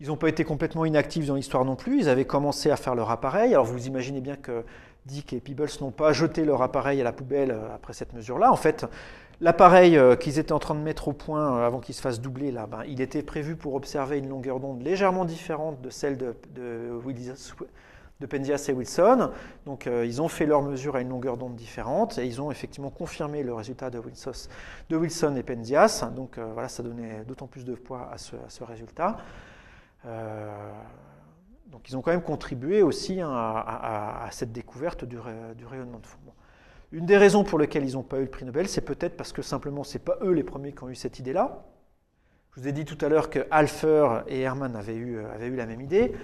Ils n'ont pas été complètement inactifs dans l'histoire non plus. Ils avaient commencé à faire leur appareil. Alors vous imaginez bien que Dicke et Peebles n'ont pas jeté leur appareil à la poubelle après cette mesure-là. En fait, L'appareil qu'ils étaient en train de mettre au point avant qu'il se fasse doubler, là, ben, il était prévu pour observer une longueur d'onde légèrement différente de celle de Penzias et Wilson. Donc ils ont fait leurs mesures à une longueur d'onde différente et ils ont effectivement confirmé le résultat de Wilson et Penzias. Donc voilà, ça donnait d'autant plus de poids à ce résultat. Donc ils ont quand même contribué aussi hein, à cette découverte du rayonnement de fond. Bon. Une des raisons pour lesquelles ils n'ont pas eu le prix Nobel, c'est peut-être parce que simplement ce n'est pas eux les premiers qui ont eu cette idée-là. Je vous ai dit tout à l'heure que Alpher et Hermann avaient eu la même idée.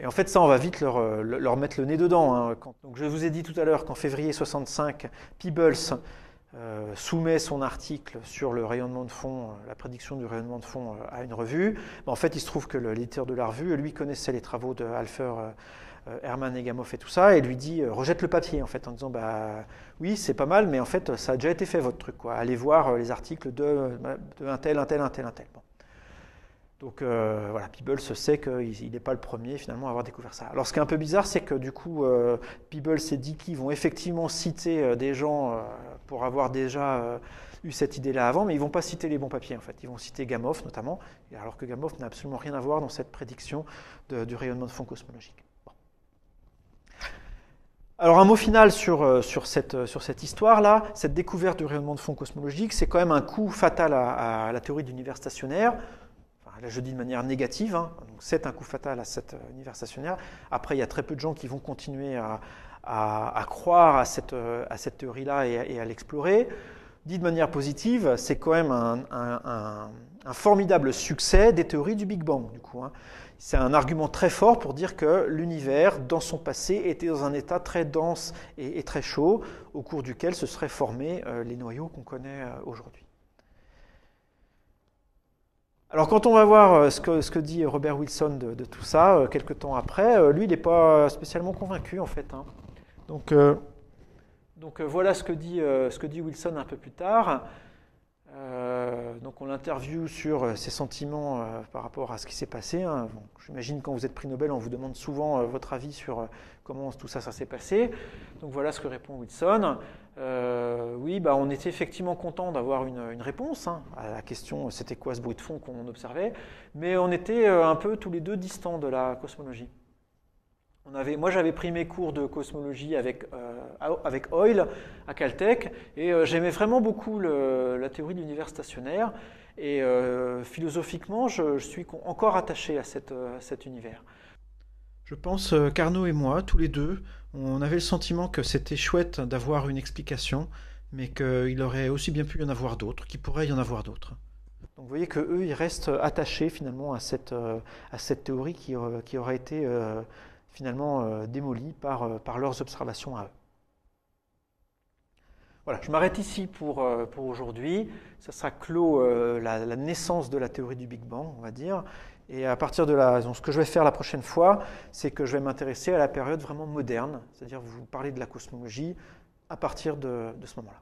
Et en fait, ça, on va vite leur mettre le nez dedans. Hein. Donc, je vous ai dit tout à l'heure qu'en février 1965, Peebles soumet son article sur le rayonnement de fond, la prédiction du rayonnement de fond à une revue. Mais en fait, il se trouve que l'éditeur de la revue, lui, connaissait les travaux de Alpher, Hermann et Gamow fait tout ça, et lui dit rejette le papier en fait en disant bah oui c'est pas mal mais en fait ça a déjà été fait votre truc quoi, allez voir les articles de un tel. Bon. Donc voilà, Peebles sait qu'il n'est pas le premier finalement à avoir découvert ça. Alors ce qui est un peu bizarre c'est que du coup Peebles et Dicke vont effectivement citer des gens pour avoir déjà eu cette idée là avant, mais ils ne vont pas citer les bons papiers en fait, ils vont citer Gamow notamment, alors que Gamow n'a absolument rien à voir dans cette prédiction du rayonnement de fond cosmologique. Alors un mot final sur cette histoire-là, cette découverte du rayonnement de fond cosmologique, c'est quand même un coup fatal à la théorie de l'univers stationnaire. Enfin, là, je dis de manière négative, hein. Donc c'est un coup fatal à cet univers stationnaire. Après, il y a très peu de gens qui vont continuer à croire à cette théorie-là et à l'explorer. Dit de manière positive, c'est quand même un formidable succès des théories du Big Bang, du coup, hein. C'est un argument très fort pour dire que l'univers, dans son passé, était dans un état très dense et très chaud, au cours duquel se seraient formés les noyaux qu'on connaît aujourd'hui. Alors quand on va voir ce que dit Robert Wilson de tout ça, quelques temps après, lui, il n'est pas spécialement convaincu, en fait. Hein. Donc voilà ce que dit Wilson un peu plus tard. Donc on l'interviewe sur ses sentiments par rapport à ce qui s'est passé. Hein. Bon, j'imagine quand vous êtes prix Nobel, on vous demande souvent votre avis sur comment tout ça s'est passé. Donc voilà ce que répond Wilson. Oui, bah, on était effectivement content d'avoir une réponse hein, à la question c'était quoi ce bruit de fond qu'on observait, mais on était un peu tous les deux distants de la cosmologie. Moi, j'avais pris mes cours de cosmologie avec Hoyle à Caltech et j'aimais vraiment beaucoup la théorie de l'univers stationnaire et philosophiquement, je suis encore attaché à cet univers. Je pense qu'Arnaud et moi, tous les deux, on avait le sentiment que c'était chouette d'avoir une explication, mais qu'il aurait aussi bien pu y en avoir d'autres, qu'il pourrait y en avoir d'autres. Donc vous voyez qu'eux, ils restent attachés finalement à cette théorie qui aurait été... finalement démolis par leurs observations à eux. Voilà, je m'arrête ici pour aujourd'hui. Ça sera clos la naissance de la théorie du Big Bang, on va dire. Et à partir de là, ce que je vais faire la prochaine fois, c'est que je vais m'intéresser à la période vraiment moderne, c'est-à-dire vous parler de la cosmologie à partir de ce moment-là.